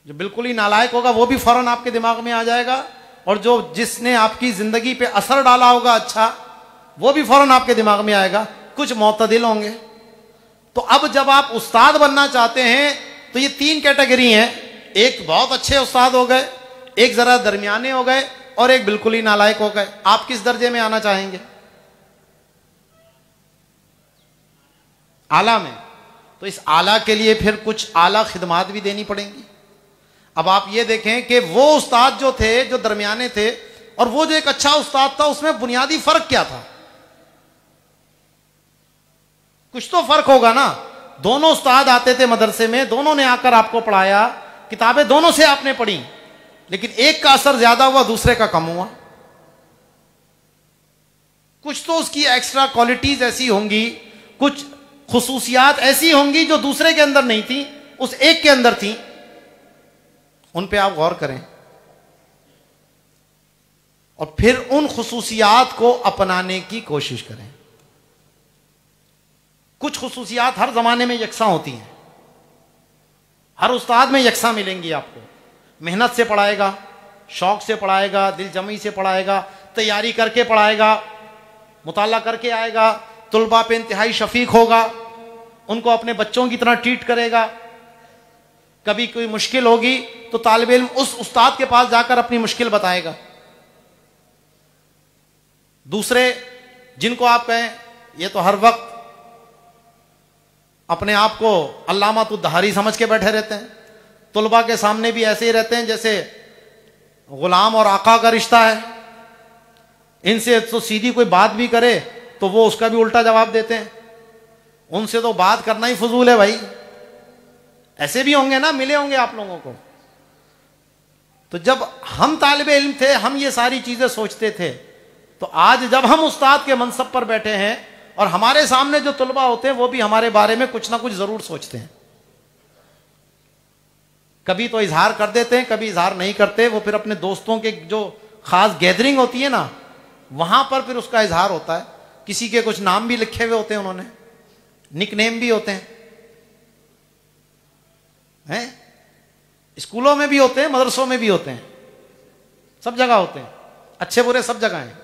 जो बिल्कुल ही नालायक होगा वो भी फौरन आपके दिमाग में आ जाएगा, और जो जिसने आपकी जिंदगी पे असर डाला होगा अच्छा, वो भी फौरन आपके दिमाग में आएगा। कुछ मोतदिल होंगे। तो अब जब आप उस्ताद बनना चाहते हैं तो ये 3 कैटेगरी हैं, एक बहुत अच्छे उस्ताद हो गए, एक जरा दरमियाने हो गए, और एक बिल्कुल ही नालायक हो गए। आप किस दर्जे में आना चाहेंगे? आला में। तो इस आला के लिए फिर कुछ आला खिदमात भी देनी पड़ेंगी। अब आप ये देखें कि वो उस्ताद जो थे, जो दरमियाने थे, और वो जो एक अच्छा उस्ताद था, उसमें बुनियादी फर्क क्या था? कुछ तो फर्क होगा ना। दोनों उस्ताद आते थे मदरसे में, दोनों ने आकर आपको पढ़ाया, किताबें दोनों से आपने पढ़ी, लेकिन एक का असर ज्यादा हुआ, दूसरे का कम हुआ। कुछ तो उसकी एक्स्ट्रा क्वालिटीज ऐसी होंगी, कुछ खुसूसियात ऐसी होंगी जो दूसरे के अंदर नहीं थी, उस एक के अंदर थी। उन पे आप गौर करें और फिर उन खुसूसियात को अपनाने की कोशिश करें। कुछ खुसूसियात हर जमाने में यकसा होती हैं, हर उस्ताद में यकसा मिलेंगी आपको। मेहनत से पढ़ाएगा, शौक़ से पढ़ाएगा, दिल जमी से पढ़ाएगा, तैयारी करके पढ़ाएगा, मुताला करके आएगा, तुलबा पे इंतहाई शफीक होगा, उनको अपने बच्चों की तरह ट्रीट करेगा। कभी कोई मुश्किल होगी तो तालिब इल्म उस उस्ताद के पास जाकर अपनी मुश्किल बताएगा। दूसरे जिनको आप कहें ये तो हर वक्त अपने आप को अल्लामा तुद्धारी समझ के बैठे रहते हैं, तुलबा के सामने भी ऐसे ही रहते हैं जैसे गुलाम और आका का रिश्ता है। इनसे तो सीधी कोई बात भी करे तो वो उसका भी उल्टा जवाब देते हैं, उनसे तो बात करना ही फजूल है भाई। ऐसे भी होंगे ना, मिले होंगे आप लोगों को। तो जब हम तालिबे इल्म थे हम ये सारी चीज़ें सोचते थे, तो आज जब हम उस्ताद के मनसब पर बैठे हैं और हमारे सामने जो तुलबा होते हैं वो भी हमारे बारे में कुछ ना कुछ ज़रूर सोचते हैं। कभी तो इजहार कर देते हैं, कभी इजहार नहीं करते। वो फिर अपने दोस्तों के जो ख़ास गैदरिंग होती है ना, वहाँ पर फिर उसका इजहार होता है। किसी के कुछ नाम भी लिखे हुए होते हैं उन्होंने, निकनेम भी होते हैं, स्कूलों में भी होते हैं, मदरसों में भी होते हैं, सब जगह होते हैं, अच्छे बुरे सब जगह हैं।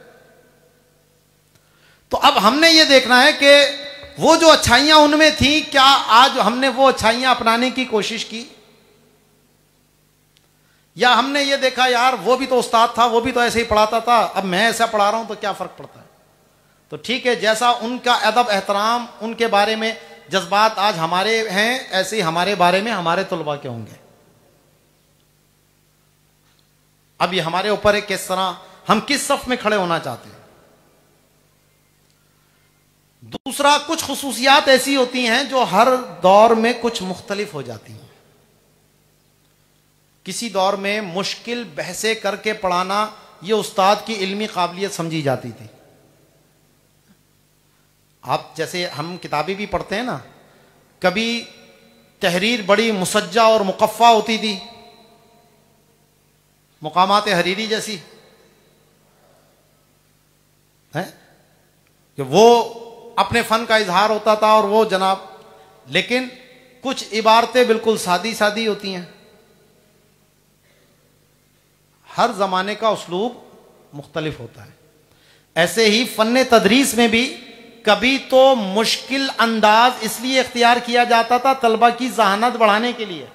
तो अब हमने ये देखना है कि वो जो अच्छाइयाँ उनमें थीं, क्या आज हमने वो अच्छाइयाँ अपनाने की कोशिश की, या हमने ये देखा यार वो भी तो उस्ताद था, वो भी तो ऐसे ही पढ़ाता था, अब मैं ऐसा पढ़ा रहा हूँ तो क्या फ़र्क पड़ता है। तो ठीक है, जैसा उनका अदब एहतराम, उनके बारे में जज्बात आज हमारे हैं, ऐसे ही हमारे बारे में हमारे तुलबा के होंगे। अब ये हमारे ऊपर है किस तरह हम किस सफ में खड़े होना चाहते हैं। दूसरा, कुछ खुसूसियात ऐसी होती हैं जो हर दौर में कुछ मुख्तलिफ हो जाती हैं। किसी दौर में मुश्किल बहसें करके पढ़ाना ये उस्ताद की इल्मी काबिलियत समझी जाती थी। आप जैसे हम किताबें भी पढ़ते हैं ना, कभी तहरीर बड़ी मुसज्जा और मुकफ़ा होती थी, मुकामात हरीरी जैसी है कि वो अपने फ़न का इजहार होता था और वो जनाब, लेकिन कुछ इबारतें बिल्कुल सादी सादी होती हैं। हर ज़माने का उसलूब मुख्तलिफ होता है। ऐसे ही फ़न तदरीस में भी कभी तो मुश्किल अंदाज इसलिए इख्तियार किया जाता था तलबा की जहानत बढ़ाने के लिए,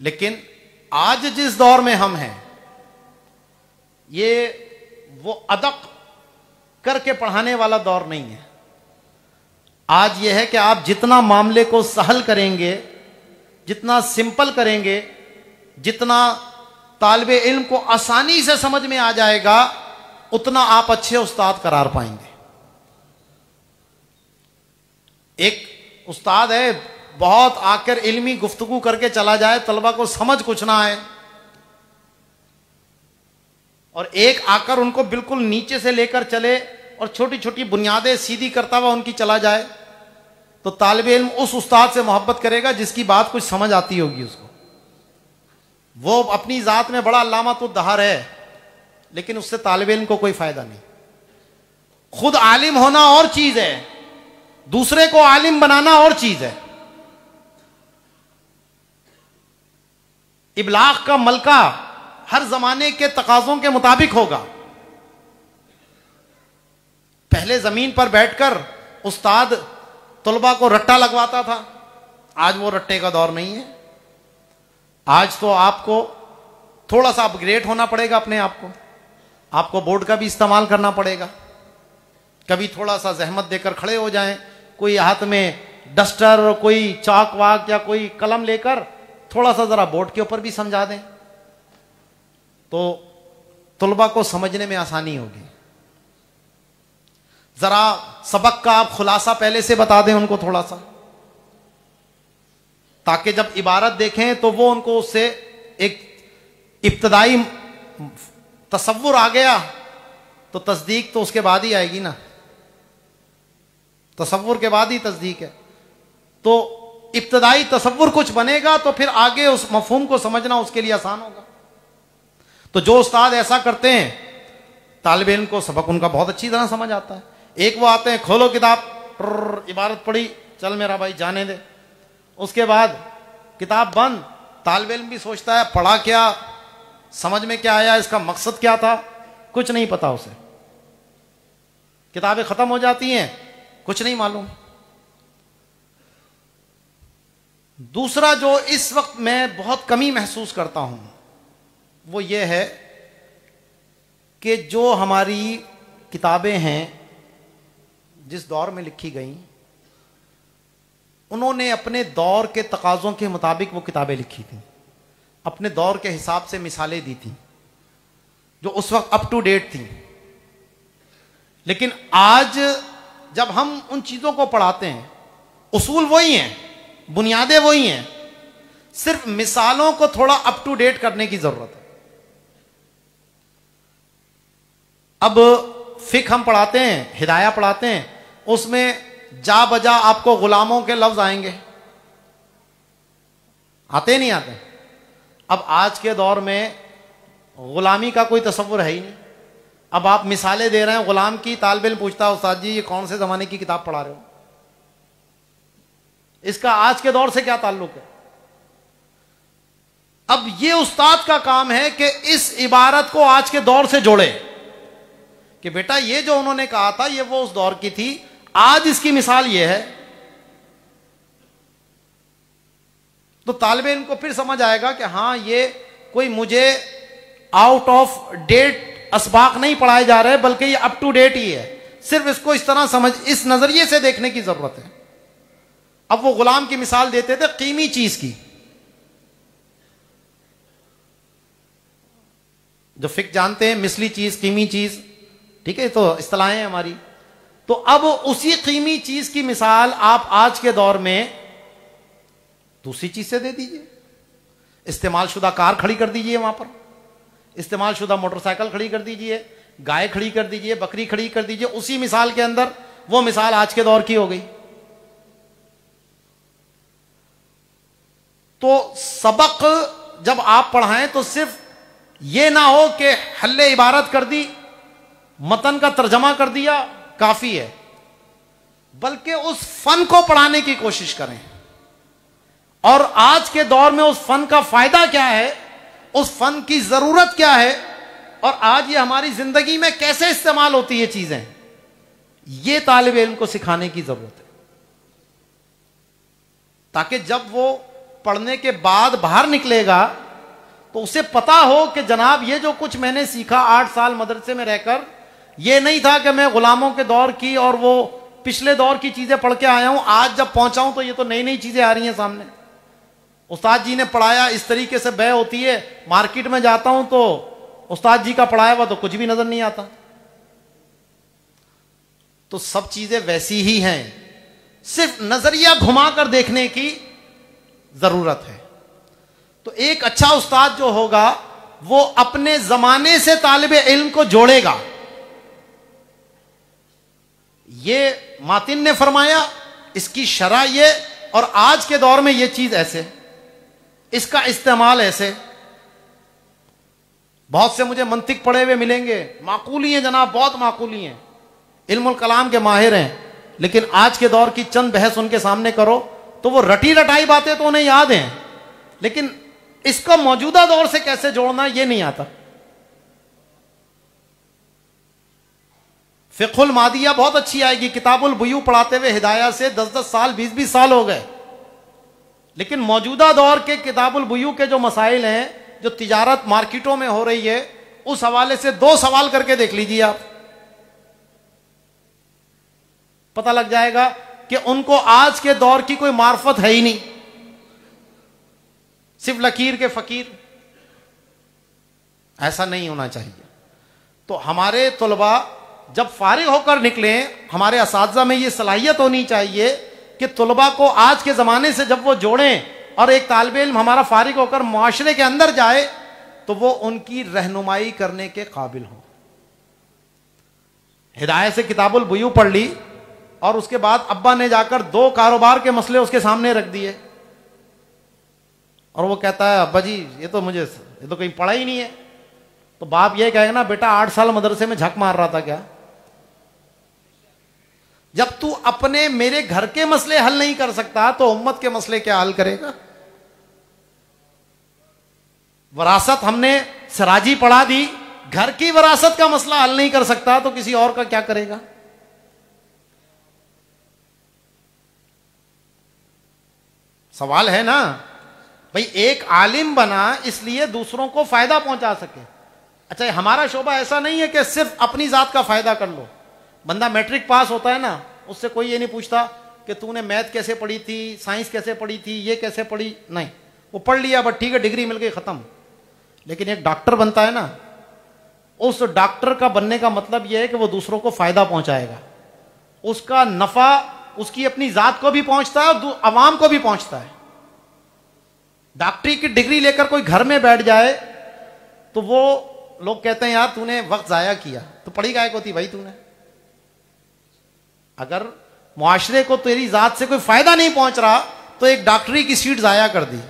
लेकिन आज जिस दौर में हम हैं ये वो अदक करके पढ़ाने वाला दौर नहीं है। आज ये है कि आप जितना मामले को सहल करेंगे, जितना सिंपल करेंगे, जितना तालिबे इल्म को आसानी से समझ में आ जाएगा, उतना आप अच्छे उस्ताद करार पाएंगे। एक उस्ताद है बहुत आकर इल्मी गुफ्तगू करके चला जाए, तलबा को समझ कुछ ना आए, और एक आकर उनको बिल्कुल नीचे से लेकर चले और छोटी छोटी बुनियादें सीधी करता हुआ उनकी चला जाए, तो तालिबे इल्म उस उस्ताद से मोहब्बत करेगा जिसकी बात कुछ समझ आती होगी उसको। वो अपनी ज़ात में बड़ा अल्लामा तो दहार है, लेकिन उससे तालिबे इल्म को कोई फायदा नहीं। खुद आलिम होना और चीज है, दूसरे को आलिम बनाना और चीज है। इब्लाग का मलका हर जमाने के तकाजों के मुताबिक होगा। पहले जमीन पर बैठकर उस्ताद तुलबा को रट्टा लगवाता था, आज वो रट्टे का दौर नहीं है। आज तो आपको थोड़ा सा अपग्रेड होना पड़ेगा अपने आप को, आपको बोर्ड का भी इस्तेमाल करना पड़ेगा। कभी थोड़ा सा जहमत देकर खड़े हो जाएं, कोई हाथ में डस्टर और कोई चाक वाक या कोई कलम लेकर थोड़ा सा ज़रा बोर्ड के ऊपर भी समझा दें तो तुलबा को समझने में आसानी होगी। ज़रा सबक का आप खुलासा पहले से बता दें उनको थोड़ा सा, ताकि जब इबारत देखें तो वो उनको उससे एक इब्तदाई तसव्वुर आ गया तो तस्दीक तो उसके बाद ही आएगी ना, तसव्वुर के बाद ही तस्दीक है। तो इब्तदाई तसव्वुर कुछ बनेगा तो फिर आगे उस मफहूम को समझना उसके लिए आसान होगा। तो जो उस्ताद ऐसा करते हैं, तालिब इल्म को सबक उनका बहुत अच्छी तरह समझ आता है। एक वो आते हैं, खोलो किताब, इबारत पढ़ी, चल मेरा भाई जाने दे। उसके बाद किताब बंद, तालिब इल्म भी सोचता है पढ़ा क्या, समझ में क्या आया, इसका मकसद क्या था, कुछ नहीं पता उसे। किताबें खत्म हो जाती हैं, कुछ नहीं मालूम। दूसरा जो इस वक्त मैं बहुत कमी महसूस करता हूं वो ये है कि जो हमारी किताबें हैं जिस दौर में लिखी गई, उन्होंने अपने दौर के तकाज़ों के मुताबिक वो किताबें लिखी थी, अपने दौर के हिसाब से मिसालें दी थी जो उस वक्त अप टू डेट थी। लेकिन आज जब हम उन चीज़ों को पढ़ाते हैं, उसूल वही हैं, बुनियादें वही हैं, सिर्फ मिसालों को थोड़ा अप टू डेट करने की ज़रूरत है। अब फिक हम पढ़ाते हैं, हिदाया पढ़ाते हैं, उसमें जा बजा आपको गुलामों के लफ्ज आएंगे, आते नहीं आते। अब आज के दौर में गुलामी का कोई तस्वुर है ही नहीं। अब आप मिसालें दे रहे हैं गुलाम की, तालिब इल्म पूछता है उस्ताद जी ये कौन से जमाने की किताब पढ़ा रहे हो, इसका आज के दौर से क्या ताल्लुक है। अब ये उस्ताद का काम है कि इस इबारत को आज के दौर से जोड़े कि बेटा ये जो उन्होंने कहा था ये वो उस दौर की थी, आज इसकी मिसाल यह है, तो तालिबे इनको फिर समझ आएगा कि हाँ ये कोई मुझे आउट ऑफ डेट असबाक नहीं पढ़ाए जा रहे बल्कि ये अप टू डेट ही है, सिर्फ इसको इस तरह समझ, इस नजरिए से देखने की जरूरत है। अब वो गुलाम की मिसाल देते थे कीमती चीज की, जो फिक जानते हैं मिसली चीज, कीमती चीज, ठीक है, तो इस्तिलाहें हमारी। तो अब उसी कीमती चीज की मिसाल आप आज के दौर में दूसरी चीज से दे दीजिए। इस्तेमाल शुदा कार खड़ी कर दीजिए, वहां पर इस्तेमाल शुदा मोटरसाइकिल खड़ी कर दीजिए, गाय खड़ी कर दीजिए, बकरी खड़ी कर दीजिए, उसी मिसाल के अंदर। वो मिसाल आज के दौर की हो गई। तो सबक जब आप पढ़ाएं तो सिर्फ ये ना हो कि हल्ले इबारत कर दी, मतन का तर्जमा कर दिया, काफी है, बल्कि उस फन को पढ़ाने की कोशिश करें और आज के दौर में उस फन का फायदा क्या है, उस फन की जरूरत क्या है और आज ये हमारी जिंदगी में कैसे इस्तेमाल होती है चीजें, ये तालिब इल्म को सिखाने की जरूरत है, ताकि जब वो पढ़ने के बाद बाहर निकलेगा तो उसे पता हो कि जनाब ये जो कुछ मैंने सीखा 8 साल मदरसे में रहकर, ये नहीं था कि मैं गुलामों के दौर की और वो पिछले दौर की चीजें पढ़ के आया हूं, आज जब पहुंचा हूं तो ये तो नई नई चीजें आ रही हैं सामने। उस्ताद जी ने पढ़ाया, इस तरीके से बह होती है, मार्केट में जाता हूं तो उस्ताद जी का पढ़ाया हुआ तो कुछ भी नजर नहीं आता। तो सब चीजें वैसी ही हैं, सिर्फ नजरिया घुमा कर देखने की जरूरत है। तो एक अच्छा उस्ताद जो होगा वो अपने जमाने से तालिबे इल्म को जोड़ेगा। ये मातिन ने फरमाया, इसकी शरह ये, और आज के दौर में ये चीज ऐसे, इसका इस्तेमाल ऐसे। बहुत से मुझे मंतिक पढ़े हुए मिलेंगे, माकूली हैं जनाब, बहुत माकूली हैं, इल्मुल कलाम के माहिर हैं, लेकिन आज के दौर की चंद बहस उनके सामने करो तो वो रटी रटाई बातें तो उन्हें याद हैं, लेकिन इसको मौजूदा दौर से कैसे जोड़ना ये नहीं आता। फिक़ुल मादिया बहुत अच्छी आएगी, किताबुल बुयू पढ़ाते हुए हिदाया से 10-10 साल 20-20 साल हो गए, लेकिन मौजूदा दौर के किताबुल बुयू के जो मसाइल हैं, जो तिजारत मार्केटों में हो रही है, उस हवाले से 2 सवाल करके देख लीजिए आप, पता लग जाएगा कि उनको आज के दौर की कोई मार्फत है ही नहीं, सिर्फ लकीर के फकीर। ऐसा नहीं होना चाहिए। तो हमारे तलबा जब फारिग होकर निकलें, हमारे असातिज़ा में ये सलाहियत होनी चाहिए कि तुलबा को आज के ज़माने से जब वो जोड़ें और एक तालिब इल्म हमारा फारिग होकर माशरे के अंदर जाए तो वो उनकी रहनुमाई करने के काबिल हो। हिदायत से किताबुल बुयू पढ़ ली और उसके बाद अब्बा ने जाकर 2 कारोबार के मसले उसके सामने रख दिए और वो कहता है अब्बा जी ये तो कहीं पढ़ा ही नहीं है। तो बाप ये कहेगा ना बेटा 8 साल मदरसे में झक मार रहा था क्या, जब तू अपने मेरे घर के मसले हल नहीं कर सकता तो उम्मत के मसले क्या हल करेगा। वरासत हमने सराजी पढ़ा दी, घर की वरासत का मसला हल नहीं कर सकता तो किसी और का क्या करेगा? सवाल है ना भाई, एक आलिम बना इसलिए दूसरों को फायदा पहुंचा सके। अच्छा, हमारा शोबा ऐसा नहीं है कि सिर्फ अपनी जात का फायदा कर लो। बंदा मैट्रिक पास होता है ना, उससे कोई ये नहीं पूछता कि तूने मैथ कैसे पढ़ी थी, साइंस कैसे पढ़ी थी, ये कैसे पढ़ी। नहीं, वो पढ़ लिया बट ठीक है, डिग्री मिल गई, खत्म। लेकिन एक डॉक्टर बनता है ना, उस डॉक्टर का बनने का मतलब यह है कि वो दूसरों को फायदा पहुंचाएगा, उसका नफा उसकी अपनी जात को भी पहुंचता है और आवाम को भी पहुंचता है। डॉक्टरी की डिग्री लेकर कोई घर में बैठ जाए तो वो लोग कहते हैं यार तूने वक्त जाया किया, तो पढ़ी गायक होती भाई तूने। अगर मुआशरे को तेरी जात से कोई फायदा नहीं पहुंच रहा तो एक डॉक्टरी की सीट जाया कर दी।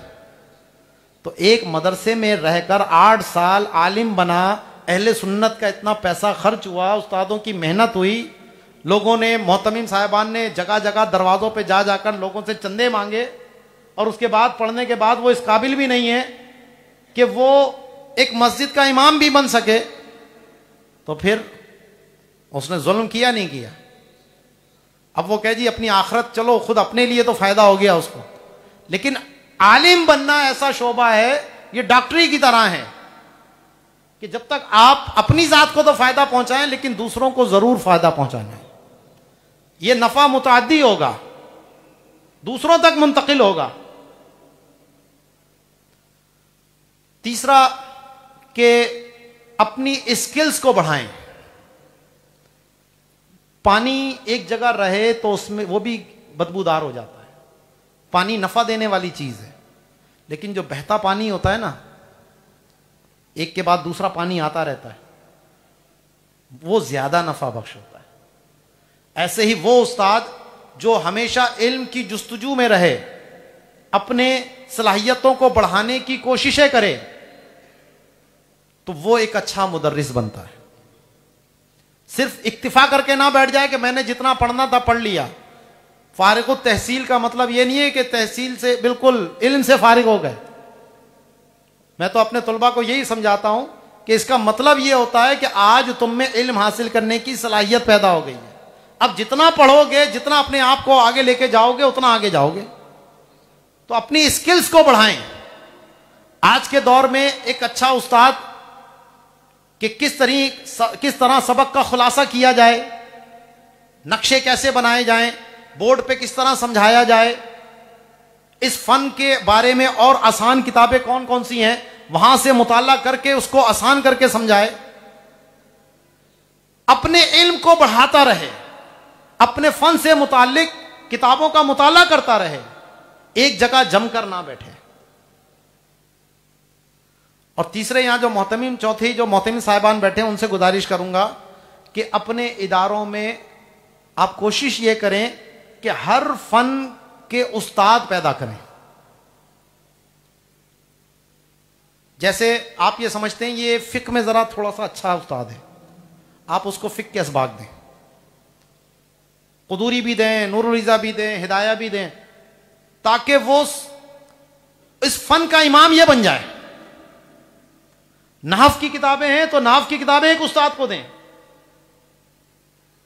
तो एक मदरसे में रहकर 8 साल आलिम बना, अहले सुन्नत का इतना पैसा खर्च हुआ, उस्तादों की मेहनत हुई, लोगों ने, मोहतमिम साहिबान ने जगह जगह दरवाज़ों पे जा जाकर लोगों से चंदे मांगे, और उसके बाद पढ़ने के बाद वो इस काबिल भी नहीं है कि वो एक मस्जिद का इमाम भी बन सके, तो फिर उसने जुल्म किया नहीं किया? अब वो कहे जी अपनी आखिरत, चलो खुद अपने लिए तो फायदा हो गया उसको, लेकिन आलिम बनना ऐसा शोबा है, ये डॉक्टरी की तरह है कि जब तक आप अपनी जात को तो फायदा पहुंचाएं लेकिन दूसरों को जरूर फायदा पहुंचाना है। ये नफा मुतादी होगा, दूसरों तक मुंतकिल होगा। तीसरा कि अपनी स्किल्स को बढ़ाएं। पानी एक जगह रहे तो उसमें वो भी बदबूदार हो जाता है। पानी नफा देने वाली चीज है, लेकिन जो बहता पानी होता है ना, एक के बाद दूसरा पानी आता रहता है, वो ज्यादा नफा बख्श होता है। ऐसे ही वो उस्ताद जो हमेशा इल्म की जुस्तजू में रहे, अपने सलाहियतों को बढ़ाने की कोशिशें करे, तो वो एक अच्छा मुदर्रिस बनता है। सिर्फ इक्तिफा करके ना बैठ जाए कि मैंने जितना पढ़ना था पढ़ लिया। फारिग तहसील का मतलब ये नहीं है कि तहसील से बिल्कुल इल्म से फारिग हो गए। मैं तो अपने तलबा को यही समझाता हूं कि इसका मतलब यह होता है कि आज तुम में इल्म हासिल करने की सलाहियत पैदा हो गई है। अब जितना पढ़ोगे, जितना अपने आप को आगे लेके जाओगे, उतना आगे जाओगे। तो अपनी स्किल्स को बढ़ाएं। आज के दौर में एक अच्छा उस्ताद कि किस तरह सबक का खुलासा किया जाए, नक्शे कैसे बनाए जाएं, बोर्ड पे किस तरह समझाया जाए, इस फन के बारे में और आसान किताबें कौन कौन सी हैं, वहां से मुताला करके उसको आसान करके समझाए। अपने इल्म को बढ़ाता रहे, अपने फन से मुतालिक किताबों का मुताला करता रहे, एक जगह जमकर ना बैठे। और तीसरे, यहां जो मोहतमिम, चौथी जो मोहतमिम साहिबान बैठे हैं, उनसे गुजारिश करूंगा कि अपने इदारों में आप कोशिश ये करें कि हर फन के उस्ताद पैदा करें। जैसे आप ये समझते हैं ये फिक में जरा थोड़ा सा अच्छा उस्ताद है, आप उसको फिक के इसबाक दें, कुदूरी भी दें, नूरुल रिज़ा भी दें, हिदाया भी दें, ताकि वो इस फन का इमाम ये बन जाए। नहफ की किताबें हैं तो नहफ की किताबें एक उस्ताद को दें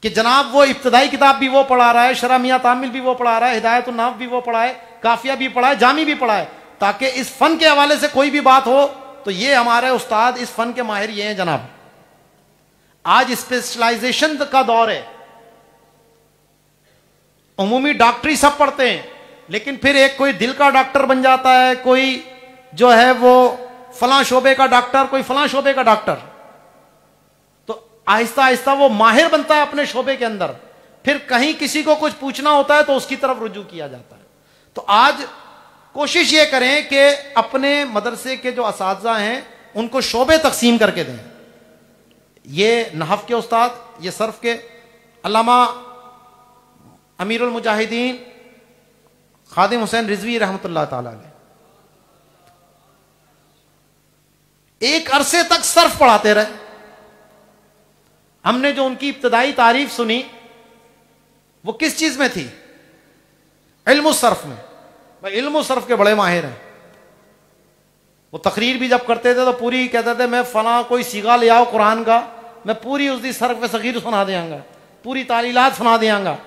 कि जनाब वो इब्तदाई किताब भी वो पढ़ा रहा है, शरह मियां तामिल भी वो पढ़ा रहा है, हिदायतुन नाफ भी वो पढ़ाए, काफिया भी पढ़ाए, जामी भी पढ़ाए, ताकि इस फन के हवाले से कोई भी बात हो तो ये हमारे उस्ताद, इस फन के माहिर ये हैं जनाब। आज स्पेशलाइजेशन का दौर है, उमूमी डॉक्टरी सब पढ़ते हैं, लेकिन फिर एक कोई दिल का डॉक्टर बन जाता है, कोई जो है वो फलां शोबे का डॉक्टर, कोई फलां शोबे का डॉक्टर, आहिस्ता आहिस्ता वो माहिर बनता है अपने शोबे के अंदर। फिर कहीं किसी को कुछ पूछना होता है तो उसकी तरफ रुजू किया जाता है। तो आज कोशिश ये करें कि अपने मदरसे के जो असातिज़ा हैं उनको शोबे तकसीम करके दें। ये नहफ के उस्ताद, ये सर्फ के, अल्लामा अमीर उल-मुजाहिदीन खादिम हुसैन रिजवी रहमतुल्लाह ताला अलैह एक अरसे तक सर्फ पढ़ाते रहे। हमने जो उनकी इब्तदाई तारीफ सुनी वो किस चीज में थी? इल्म उस सर्फ में। भाई इल्म उस सर्फ के बड़े माहिर हैं। वो तकरीर भी जब करते थे तो पूरी कहते थे मैं फ़लाँ कोई सीगा ले आओ कुरान का, मैं पूरी उसकी सरफ़ सगीर सुना देंगा, पूरी तालीलात सुना देंगा।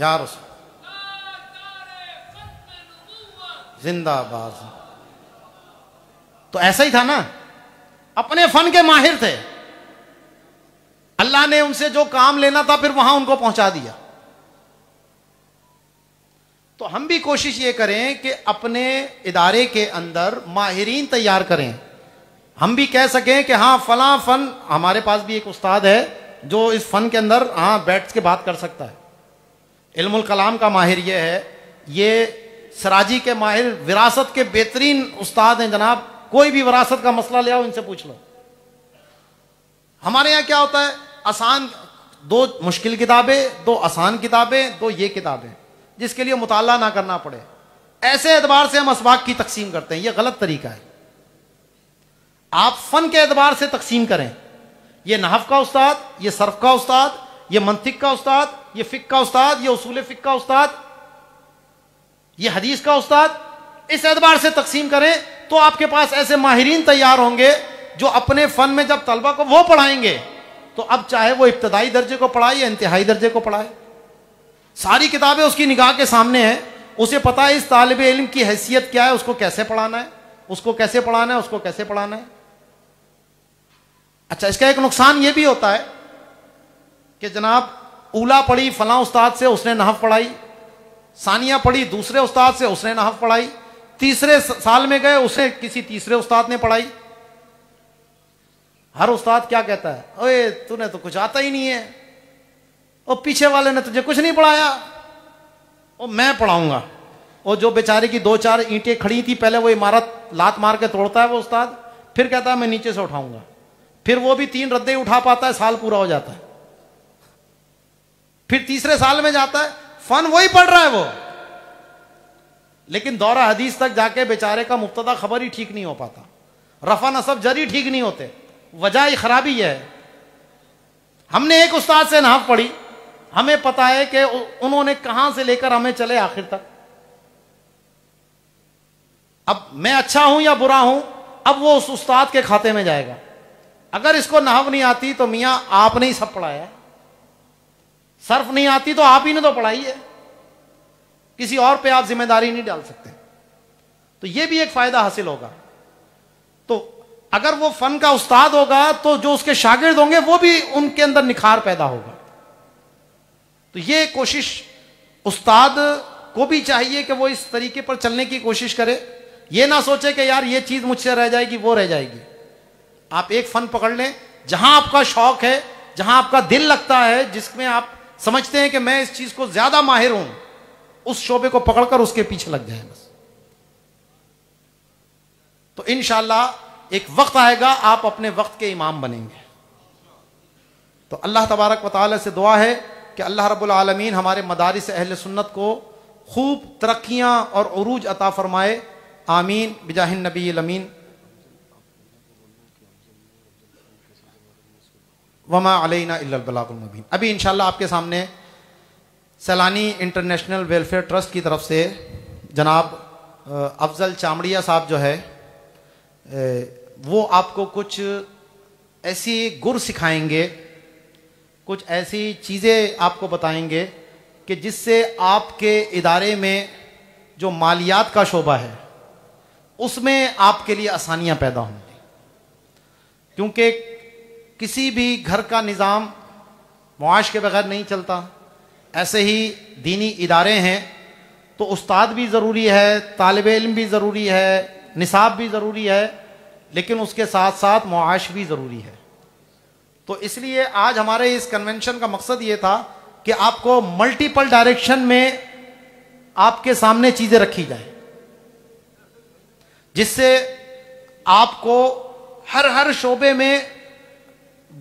यार जिंदाबाद। तो ऐसा ही था ना, अपने फन के माहिर थे, अल्लाह ने उनसे जो काम लेना था फिर वहां उनको पहुंचा दिया। तो हम भी कोशिश ये करें कि अपने इदारे के अंदर माहिरीन तैयार करें, हम भी कह सकें कि हाँ फलां फन, हमारे पास भी एक उस्ताद है जो इस फन के अंदर हाँ बैठ के बात कर सकता है। इल्मुल कलाम का माहिर ये है, ये सराजी के माहिर, विरासत के बेहतरीन उस्ताद हैं जनाब, कोई भी विरासत का मसला ले आओ इनसे पूछ लो। हमारे यहाँ क्या होता है, आसान दो मुश्किल किताबें, दो आसान किताबें, दो ये किताबें जिसके लिए मुताला ना करना पड़े, ऐसे एतबार से हम असबाक की तकसीम करते हैं। ये गलत तरीका है, आप फन के एतबार से तकसीम करें। ये नहफ का उस्ताद, ये सर्फ का उस्ताद, ये मंतिक का उस्ताद, ये फिक का उस्ताद, ये उसूल फिक का उस्ताद, ये हदीस का उस्ताद, इस एतबार से तकसीम करें तो आपके पास ऐसे माहिरीन तैयार होंगे जो अपने फन में जब तलबा को वो पढ़ाएंगे तो अब चाहे वो इब्तदाई दर्जे को पढ़ाए या इंतहाई दर्जे को पढ़ाए, सारी किताबें उसकी निगाह के सामने हैं, उसे पता है इस तालिब इल्म की हैसियत क्या है, उसको कैसे पढ़ाना है, उसको कैसे पढ़ाना है, उसको कैसे पढ़ाना है। अच्छा, इसका एक नुकसान ये भी होता है कि जनाब ऊला पढ़ी फलां उस्ताद से, उसने नहफ पढ़ाई, सानिया पढ़ी दूसरे उस्ताद से, उसने नहफ पढ़ाई, तीसरे साल में गए उसे किसी तीसरे उस्ताद ने पढ़ाई। हर उस्ताद क्या कहता है, ओए तूने तो कुछ आता ही नहीं है, ओ पीछे वाले ने तुझे कुछ नहीं पढ़ाया, ओ मैं पढ़ाऊंगा। और जो बेचारे की दो चार ईंटें खड़ी थी पहले वो इमारत लात मार के तोड़ता है वो उस्ताद, फिर कहता है मैं नीचे से उठाऊंगा, फिर वो भी तीन रद्दे उठा पाता है, साल पूरा हो जाता है, फिर तीसरे साल में जाता है, फन वही पढ़ रहा है वो, लेकिन दौरा हदीस तक जाके बेचारे का मुब्तदा खबर ही ठीक नहीं हो पाता, रफा नसब जरी ठीक नहीं होते, वजह ही खराबी यह है। हमने एक उस्ताद से नहफ पढ़ी, हमें पता है कि उन्होंने कहां से लेकर हमें चले आखिर तक, अब मैं अच्छा हूं या बुरा हूं अब वो उस उस्ताद के खाते में जाएगा। अगर इसको नहव नहीं आती तो मियां आपने ही सब पढ़ाया, सर्फ नहीं आती तो आप ही ने तो पढ़ाई है, किसी और पे आप जिम्मेदारी नहीं डाल सकते। तो यह भी एक फायदा हासिल होगा। तो अगर वो फन का उस्ताद होगा तो जो उसके शागिर्द होंगे वो भी उनके अंदर निखार पैदा होगा। तो ये कोशिश उस्ताद को भी चाहिए कि वो इस तरीके पर चलने की कोशिश करे, ये ना सोचे कि यार ये चीज मुझसे रह जाएगी वो रह जाएगी। आप एक फन पकड़ लें जहां आपका शौक है, जहां आपका दिल लगता है, जिसमें आप समझते हैं कि मैं इस चीज को ज्यादा माहिर हूं, उस शोबे को पकड़कर उसके पीछे लग जाए बस। तो इंशाल्लाह एक वक्त आएगा आप अपने वक्त के इमाम बनेंगे। तो अल्लाह तबारक व तआला से दुआ है कि अल्लाह रब्बुल आलमीन हमारे मदारिस अहले सुन्नत को खूब तरक्कियां और उरूज अता फरमाए, आमीन बिजाहिन नबी अमीन। वमा अलैना इल्लल बलागुल मुबीन। अभी इंशाल्लाह आपके सामने सैलानी इंटरनेशनल वेलफेयर ट्रस्ट की तरफ से जनाब अफजल चामड़िया साहब जो है वो आपको कुछ ऐसी गुर सिखाएंगे, कुछ ऐसी चीज़ें आपको बताएंगे कि जिससे आपके इदारे में जो मालियात का शोबा है उसमें आपके लिए आसानियाँ पैदा होंगी। क्योंकि किसी भी घर का निज़ाम मुआश के बगैर नहीं चलता, ऐसे ही दीनी इदारे हैं तो उस्ताद भी ज़रूरी है, तालिब इल्म भी ज़रूरी है, निसाब भी ज़रूरी है, लेकिन उसके साथ साथ मुआश भी ज़रूरी है। तो इसलिए आज हमारे इस कन्वेंशन का मकसद ये था कि आपको मल्टीपल डायरेक्शन में आपके सामने चीज़ें रखी जाएं, जिससे आपको हर हर शोबे में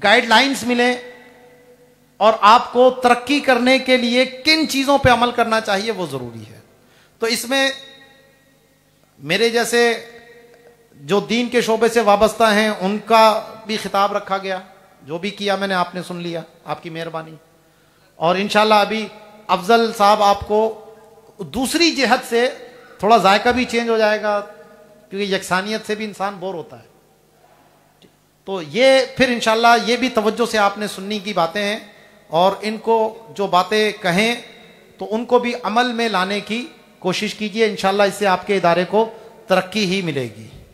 गाइडलाइंस मिलें और आपको तरक्की करने के लिए किन चीज़ों पे अमल करना चाहिए वो ज़रूरी है। तो इसमें मेरे जैसे जो दीन के शोबे से वाबस्ता हैं उनका भी खिताब रखा गया, जो भी किया मैंने आपने सुन लिया, आपकी मेहरबानी। और इंशाल्लाह अभी अफजल साहब आपको दूसरी जिहत से थोड़ा जायका भी चेंज हो जाएगा, क्योंकि यकसानियत से भी इंसान बोर होता है। तो ये फिर इंशाल्लाह ये भी तवज्जो से आपने सुनने की बातें हैं और इनको जो बातें कहें तो उनको भी अमल में लाने की कोशिश कीजिए। इंशाल्लाह इससे आपके इदारे को तरक्की ही मिलेगी।